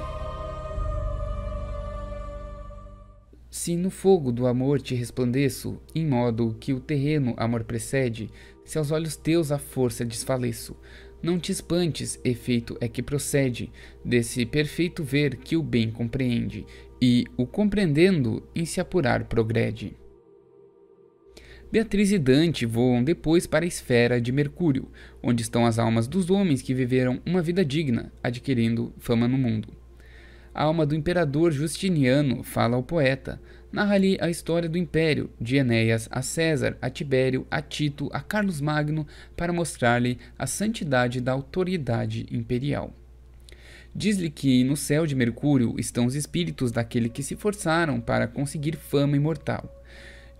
Se no fogo do amor te resplandeço, em modo que o terreno amor precede, se aos olhos teus a força desfaleço, não te espantes, efeito é que procede desse perfeito ver que o bem compreende, e, o compreendendo, em se apurar progrede. Beatriz e Dante voam depois para a esfera de Mercúrio, onde estão as almas dos homens que viveram uma vida digna, adquirindo fama no mundo. A alma do imperador Justiniano fala ao poeta, narra-lhe a história do império, de Enéas a César, a Tibério, a Tito, a Carlos Magno, para mostrar-lhe a santidade da autoridade imperial. Diz-lhe que no céu de Mercúrio estão os espíritos daquele que se forçaram para conseguir fama imortal.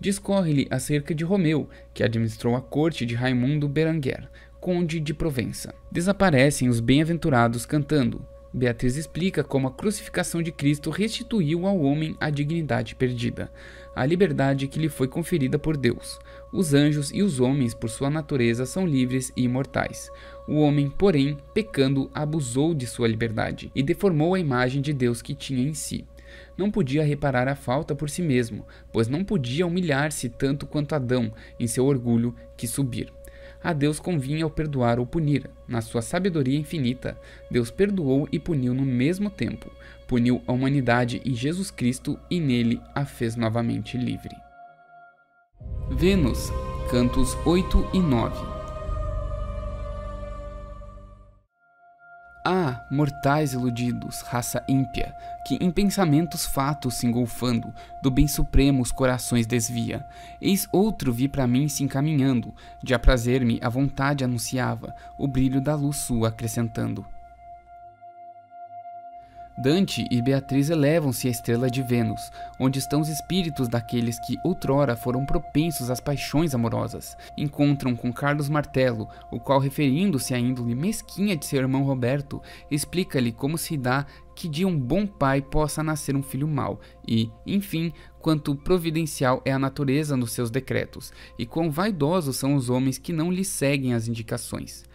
Discorre-lhe acerca de Romeu, que administrou a corte de Raimundo Berenguer, conde de Provença. Desaparecem os bem-aventurados cantando. Beatriz explica como a crucificação de Cristo restituiu ao homem a dignidade perdida, a liberdade que lhe foi conferida por Deus. Os anjos e os homens, por sua natureza, são livres e imortais. O homem, porém, pecando, abusou de sua liberdade e deformou a imagem de Deus que tinha em si. Não podia reparar a falta por si mesmo, pois não podia humilhar-se tanto quanto Adão, em seu orgulho, que subir. A Deus convinha o perdoar ou punir. Na sua sabedoria infinita, Deus perdoou e puniu no mesmo tempo. Puniu a humanidade em Jesus Cristo e nele a fez novamente livre. Vênus, Cantos oito e nove. Ah, mortais iludidos, raça ímpia, que em pensamentos fatos se engolfando, do bem supremo os corações desvia. Eis outro vi para mim se encaminhando, de aprazer-me a vontade anunciava, o brilho da luz sua acrescentando. Dante e Beatriz elevam-se à estrela de Vênus, onde estão os espíritos daqueles que outrora foram propensos às paixões amorosas. Encontram com Carlos Martelo, o qual, referindo-se à índole mesquinha de seu irmão Roberto, explica-lhe como se dá que de um bom pai possa nascer um filho mau e, enfim, quanto providencial é a natureza nos seus decretos, e quão vaidosos são os homens que não lhe seguem as indicações.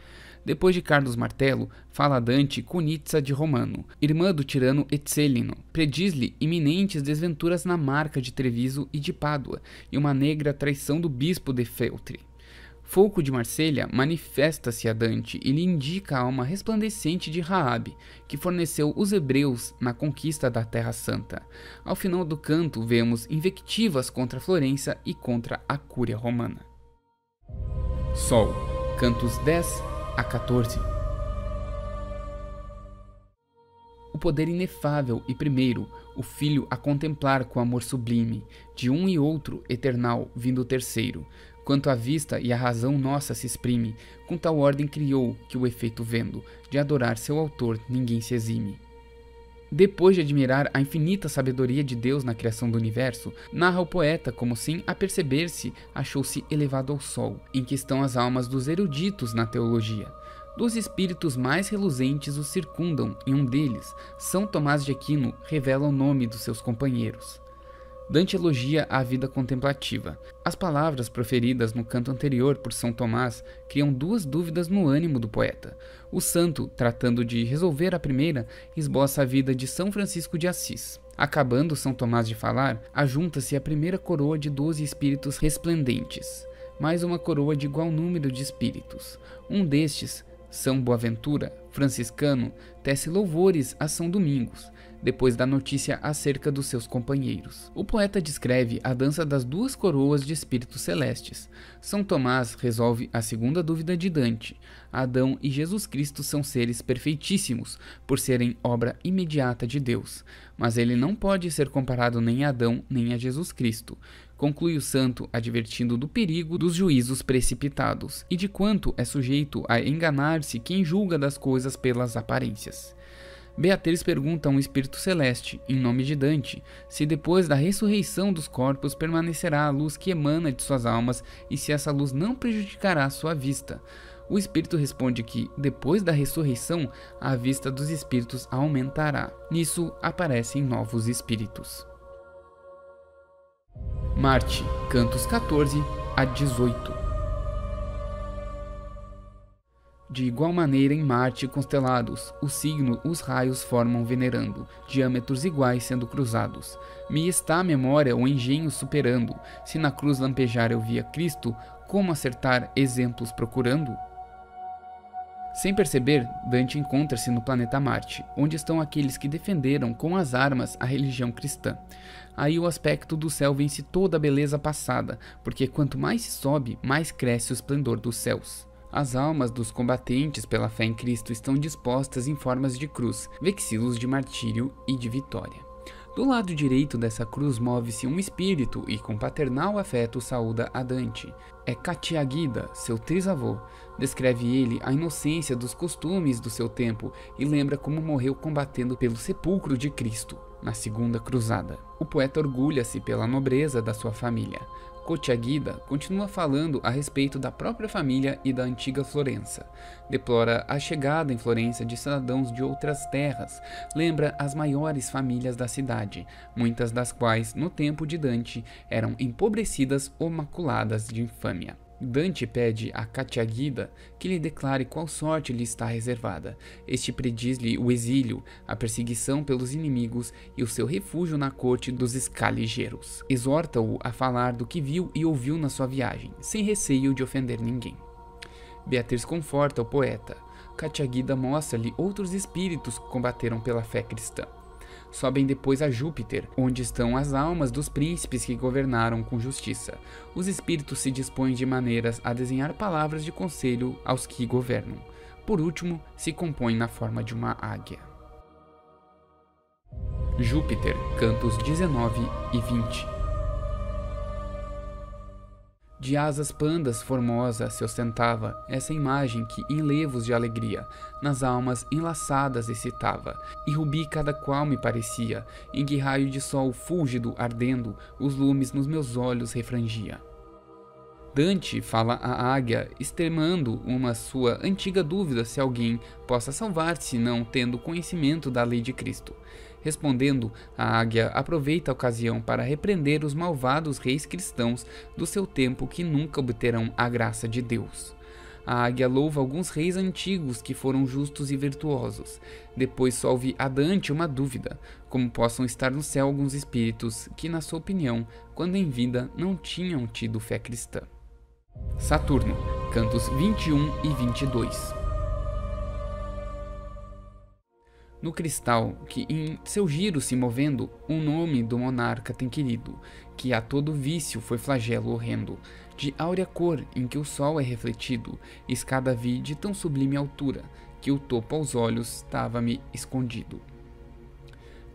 Depois de Carlos Martelo, fala Dante com Nitza de Romano, irmã do tirano Etzelino. Prediz-lhe iminentes desventuras na marca de Treviso e de Pádua, e uma negra traição do bispo de Feltre. Fulco de Marselha manifesta-se a Dante e lhe indica a alma resplandecente de Raabe, que forneceu os hebreus na conquista da Terra Santa. Ao final do canto, vemos invectivas contra Florença e contra a Cúria Romana. Sol, cantos dez a quatorze. O poder inefável e primeiro, o filho a contemplar com amor sublime, de um e outro eternal, vindo o terceiro, quanto a vista e a razão nossa se exprime, com tal ordem criou, que o efeito vendo, de adorar seu autor ninguém se exime. Depois de admirar a infinita sabedoria de Deus na criação do universo, narra o poeta como, sem aperceber-se, achou-se elevado ao sol, em que estão as almas dos eruditos na teologia. Dos espíritos mais reluzentes os circundam, e um deles, São Tomás de Aquino, revela o nome dos seus companheiros. Dante elogia a vida contemplativa. As palavras proferidas no canto anterior por São Tomás criam duas dúvidas no ânimo do poeta. O santo, tratando de resolver a primeira, esboça a vida de São Francisco de Assis. Acabando São Tomás de falar, ajunta-se a primeira coroa de doze espíritos resplendentes, mais uma coroa de igual número de espíritos. Um destes, São Boaventura, franciscano, tece louvores a São Domingos, depois da notícia acerca dos seus companheiros. O poeta descreve a dança das duas coroas de espíritos celestes. São Tomás resolve a segunda dúvida de Dante. Adão e Jesus Cristo são seres perfeitíssimos, por serem obra imediata de Deus, mas ele não pode ser comparado nem a Adão nem a Jesus Cristo. Conclui o santo advertindo do perigo dos juízos precipitados e de quanto é sujeito a enganar-se quem julga das coisas pelas aparências. Beatriz pergunta a um espírito celeste, em nome de Dante, se depois da ressurreição dos corpos permanecerá a luz que emana de suas almas e se essa luz não prejudicará sua vista. O espírito responde que, depois da ressurreição, a vista dos espíritos aumentará. Nisso aparecem novos espíritos. Marte, cantos quatorze a dezoito. De igual maneira em Marte constelados, o signo os raios formam venerando, diâmetros iguais sendo cruzados. Me está a memória o engenho superando, se na cruz lampejar eu via Cristo, como acertar exemplos procurando? Sem perceber, Dante encontra-se no planeta Marte, onde estão aqueles que defenderam com as armas a religião cristã. Aí o aspecto do céu vence toda a beleza passada, porque quanto mais se sobe, mais cresce o esplendor dos céus. As almas dos combatentes pela fé em Cristo estão dispostas em formas de cruz, vexilos de martírio e de vitória. Do lado direito dessa cruz move-se um espírito e com paternal afeto saúda a Dante. É Catiaguida, seu trisavô. Descreve ele a inocência dos costumes do seu tempo e lembra como morreu combatendo pelo sepulcro de Cristo, na segunda cruzada. O poeta orgulha-se pela nobreza da sua família. Catiaguida continua falando a respeito da própria família e da antiga Florença. Deplora a chegada em Florença de cidadãos de outras terras, lembra as maiores famílias da cidade, muitas das quais, no tempo de Dante, eram empobrecidas ou maculadas de infâmia. Dante pede a Catiaguida que lhe declare qual sorte lhe está reservada. Este prediz-lhe o exílio, a perseguição pelos inimigos e o seu refúgio na corte dos escaligeiros. Exorta-o a falar do que viu e ouviu na sua viagem, sem receio de ofender ninguém. Beatriz conforta o poeta. Catiaguida mostra-lhe outros espíritos que combateram pela fé cristã. Sobem depois a Júpiter, onde estão as almas dos príncipes que governaram com justiça. Os espíritos se dispõem de maneiras a desenhar palavras de conselho aos que governam. por último, se compõe na forma de uma águia. Júpiter, cantos dezenove e vinte. De asas pandas formosa se ostentava essa imagem que em levos de alegria nas almas enlaçadas excitava, e rubi cada qual me parecia, em que raio de sol fúlgido ardendo os lumes nos meus olhos refrangia. Dante fala à águia, extremando uma sua antiga dúvida se alguém possa salvar-se não tendo conhecimento da lei de Cristo. Respondendo, a águia aproveita a ocasião para repreender os malvados reis cristãos do seu tempo que nunca obterão a graça de Deus. A águia louva alguns reis antigos que foram justos e virtuosos. Depois solve a Dante uma dúvida, como possam estar no céu alguns espíritos que, na sua opinião, quando em vida não tinham tido fé cristã. Saturno, cantos vinte e um e vinte e dois. No cristal, que em seu giro se movendo, o nome do monarca tem querido, que a todo vício foi flagelo horrendo, de áurea cor em que o sol é refletido, escada vi de tão sublime altura, que o topo aos olhos estava-me escondido.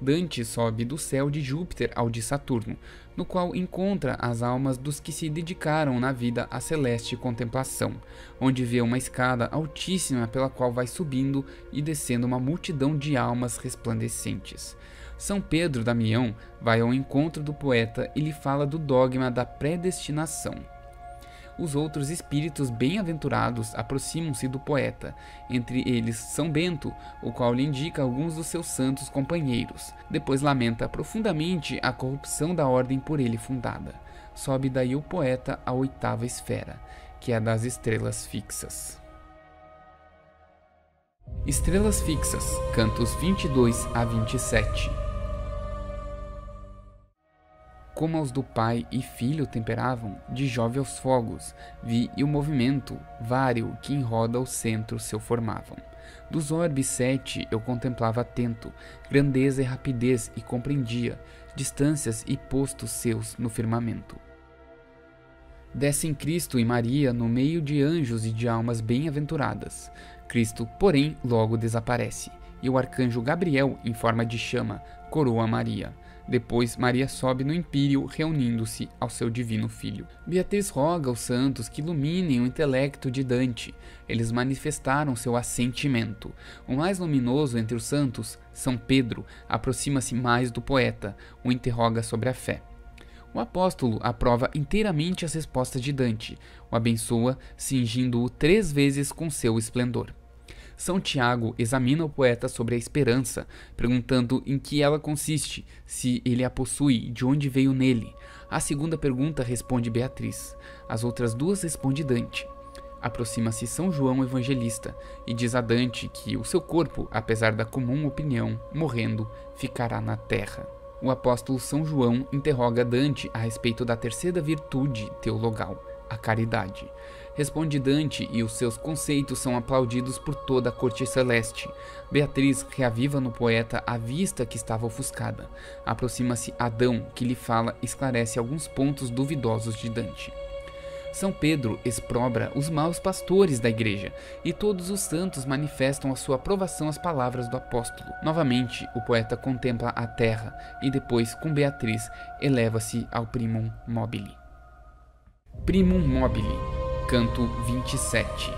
Dante sobe do céu de Júpiter ao de Saturno, no qual encontra as almas dos que se dedicaram na vida à celeste contemplação, onde vê uma escada altíssima pela qual vai subindo e descendo uma multidão de almas resplandecentes. São Pedro Damião vai ao encontro do poeta e lhe fala do dogma da predestinação. Os outros espíritos bem-aventurados aproximam-se do poeta, entre eles São Bento, o qual lhe indica alguns dos seus santos companheiros. Depois lamenta profundamente a corrupção da ordem por ele fundada. Sobe daí o poeta à oitava esfera, que é a das estrelas fixas. Estrelas fixas, cantos vinte e dois a vinte e sete. Como aos do pai e filho temperavam, de Jove aos fogos, vi e o movimento, vário, que em roda o centro seu formavam. Dos orbes sete eu contemplava atento, grandeza e rapidez e compreendia, distâncias e postos seus no firmamento. Desce em Cristo e Maria no meio de anjos e de almas bem-aventuradas. Cristo, porém, logo desaparece, e o arcanjo Gabriel, em forma de chama, coroa Maria. Depois, Maria sobe no impírio, reunindo-se ao seu divino filho. Beatriz roga aos santos que iluminem o intelecto de Dante. Eles manifestaram seu assentimento. O mais luminoso entre os santos, São Pedro, aproxima-se mais do poeta, o interroga sobre a fé. O apóstolo aprova inteiramente as respostas de Dante, o abençoa, cingindo-o três vezes com seu esplendor. São Tiago examina o poeta sobre a esperança, perguntando em que ela consiste, se ele a possui, de onde veio nele. A segunda pergunta responde Beatriz, as outras duas responde Dante. Aproxima-se São João Evangelista e diz a Dante que o seu corpo, apesar da comum opinião, morrendo, ficará na terra. O apóstolo São João interroga Dante a respeito da terceira virtude teologal, a caridade. Responde Dante e os seus conceitos são aplaudidos por toda a corte celeste. Beatriz reaviva no poeta a vista que estava ofuscada. Aproxima-se Adão, que lhe fala e esclarece alguns pontos duvidosos de Dante. São Pedro exprobra os maus pastores da igreja, e todos os santos manifestam a sua aprovação às palavras do apóstolo. Novamente, o poeta contempla a terra, e depois, com Beatriz, eleva-se ao primum mobile. Primum mobile, canto vinte e sete.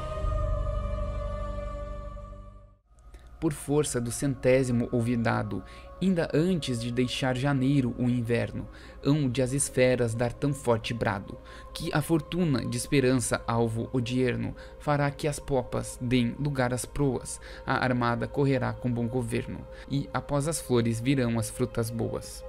Por força do centésimo olvidado, ainda antes de deixar janeiro o inverno, hão de as esferas dar tão forte brado, que a fortuna de esperança alvo odierno fará que as popas deem lugar às proas, a armada correrá com bom governo, e após as flores virão as frutas boas.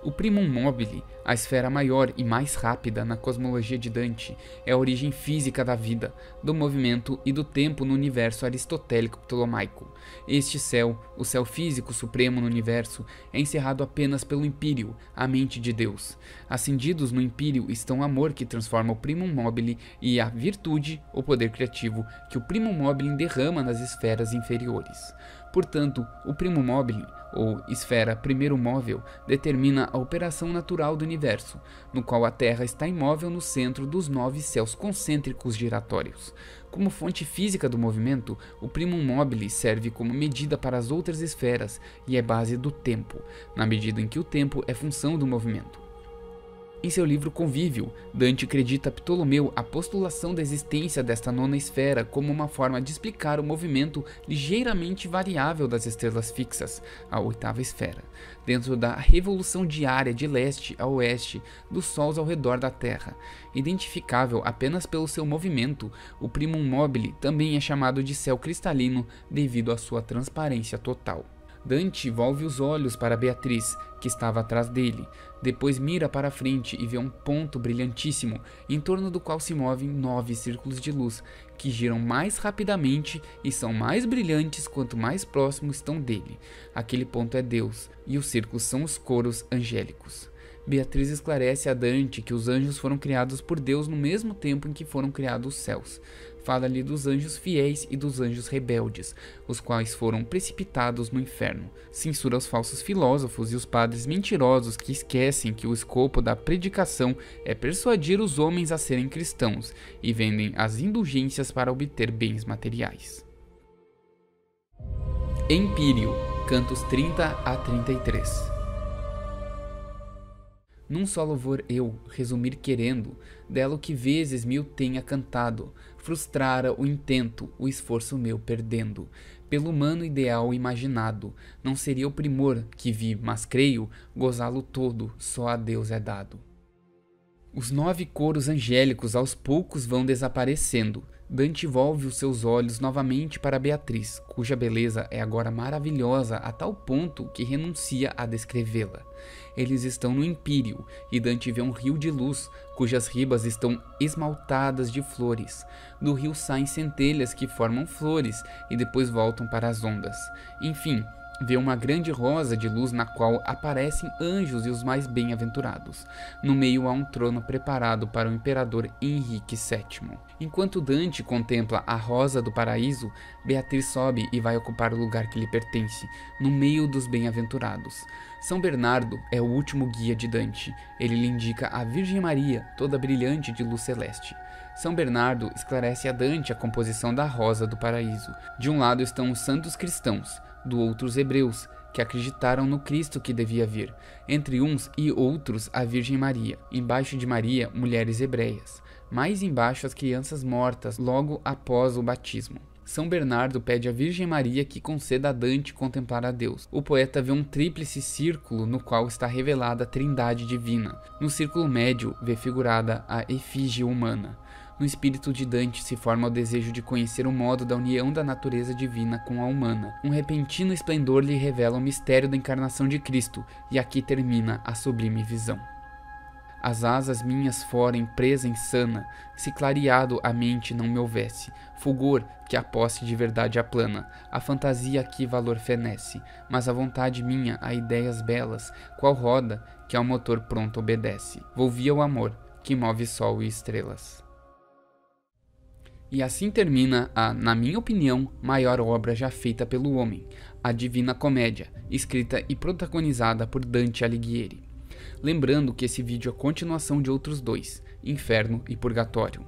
O primum mobile, a esfera maior e mais rápida na cosmologia de Dante, é a origem física da vida, do movimento e do tempo no universo aristotélico-ptolomaico. Este céu, o céu físico supremo no universo, é encerrado apenas pelo impírio, a mente de Deus. Ascendidos no impírio estão o amor que transforma o primum mobile e a virtude, o poder criativo, que o primum mobile derrama nas esferas inferiores. Portanto, o primum mobile, ou esfera primeiro móvel, determina a operação natural do universo, no qual a Terra está imóvel no centro dos nove céus concêntricos giratórios. Como fonte física do movimento, o primum mobile serve como medida para as outras esferas e é base do tempo, na medida em que o tempo é função do movimento. Em seu livro Convívio, Dante acredita Ptolomeu a postulação da existência desta nona esfera como uma forma de explicar o movimento ligeiramente variável das estrelas fixas, a oitava esfera, dentro da revolução diária de leste a oeste dos sols ao redor da Terra. Identificável apenas pelo seu movimento, o primum mobile também é chamado de céu cristalino devido à sua transparência total. Dante volve os olhos para Beatriz, que estava atrás dele, depois mira para a frente e vê um ponto brilhantíssimo, em torno do qual se movem nove círculos de luz, que giram mais rapidamente e são mais brilhantes quanto mais próximos estão dele. Aquele ponto é Deus, e os círculos são os coros angélicos. Beatriz esclarece a Dante que os anjos foram criados por Deus no mesmo tempo em que foram criados os céus. Fala-lhe dos anjos fiéis e dos anjos rebeldes, os quais foram precipitados no inferno. Censura os falsos filósofos e os padres mentirosos que esquecem que o escopo da predicação é persuadir os homens a serem cristãos e vendem as indulgências para obter bens materiais. Empírio, Cantos trinta a trinta e três. Num só louvor eu, resumir querendo, dela o que vezes mil tenha cantado, frustrara o intento, o esforço meu perdendo, pelo humano ideal imaginado, não seria o primor que vi, mas creio, gozá-lo todo, só a Deus é dado. Os nove coros angélicos aos poucos vão desaparecendo. Dante volve os seus olhos novamente para Beatriz, cuja beleza é agora maravilhosa a tal ponto que renuncia a descrevê-la. Eles estão no Empírio, e Dante vê um rio de luz, cujas ribas estão esmaltadas de flores. Do rio saem centelhas que formam flores e depois voltam para as ondas. Enfim, vê uma grande rosa de luz na qual aparecem anjos e os mais bem-aventurados. No meio há um trono preparado para o imperador Henrique sétimo. Enquanto Dante contempla a rosa do paraíso, Beatriz sobe e vai ocupar o lugar que lhe pertence, no meio dos bem-aventurados. São Bernardo é o último guia de Dante. Ele lhe indica a Virgem Maria, toda brilhante de luz celeste. São Bernardo esclarece a Dante a composição da rosa do paraíso. De um lado estão os santos cristãos, do outro os hebreus, que acreditaram no Cristo que devia vir, entre uns e outros a Virgem Maria, embaixo de Maria, mulheres hebreias, mais embaixo as crianças mortas logo após o batismo. São Bernardo pede à Virgem Maria que conceda a Dante contemplar a Deus. O poeta vê um tríplice círculo no qual está revelada a Trindade Divina. No círculo médio vê figurada a efígie humana. No espírito de Dante se forma o desejo de conhecer o modo da união da natureza divina com a humana. Um repentino esplendor lhe revela o mistério da encarnação de Cristo, e aqui termina a sublime visão. As asas minhas forem presa insana, se clareado a mente não me houvesse, fulgor que a posse de verdade aplana, a fantasia aqui valor fenece, mas a vontade minha a ideias belas, qual roda que ao motor pronto obedece, volvia o amor que move sol e estrelas. E assim termina a, na minha opinião, maior obra já feita pelo homem, a Divina Comédia, escrita e protagonizada por Dante Alighieri. Lembrando que esse vídeo é a continuação de outros dois, Inferno e Purgatório.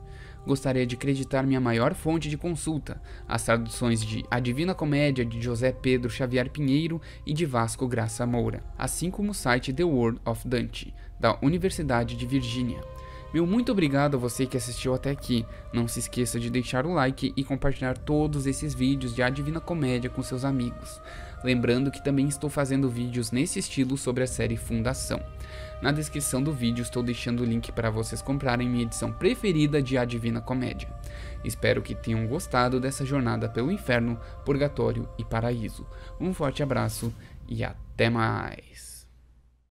Gostaria de acreditar minha maior fonte de consulta, as traduções de A Divina Comédia de José Pedro Xavier Pinheiro e de Vasco Graça Moura, assim como o site The World of Dante, da Universidade de Virgínia. Meu muito obrigado a você que assistiu até aqui, não se esqueça de deixar o like e compartilhar todos esses vídeos de A Divina Comédia com seus amigos. Lembrando que também estou fazendo vídeos nesse estilo sobre a série Fundação. Na descrição do vídeo estou deixando o link para vocês comprarem minha edição preferida de A Divina Comédia. Espero que tenham gostado dessa jornada pelo inferno, purgatório e paraíso. Um forte abraço e até mais!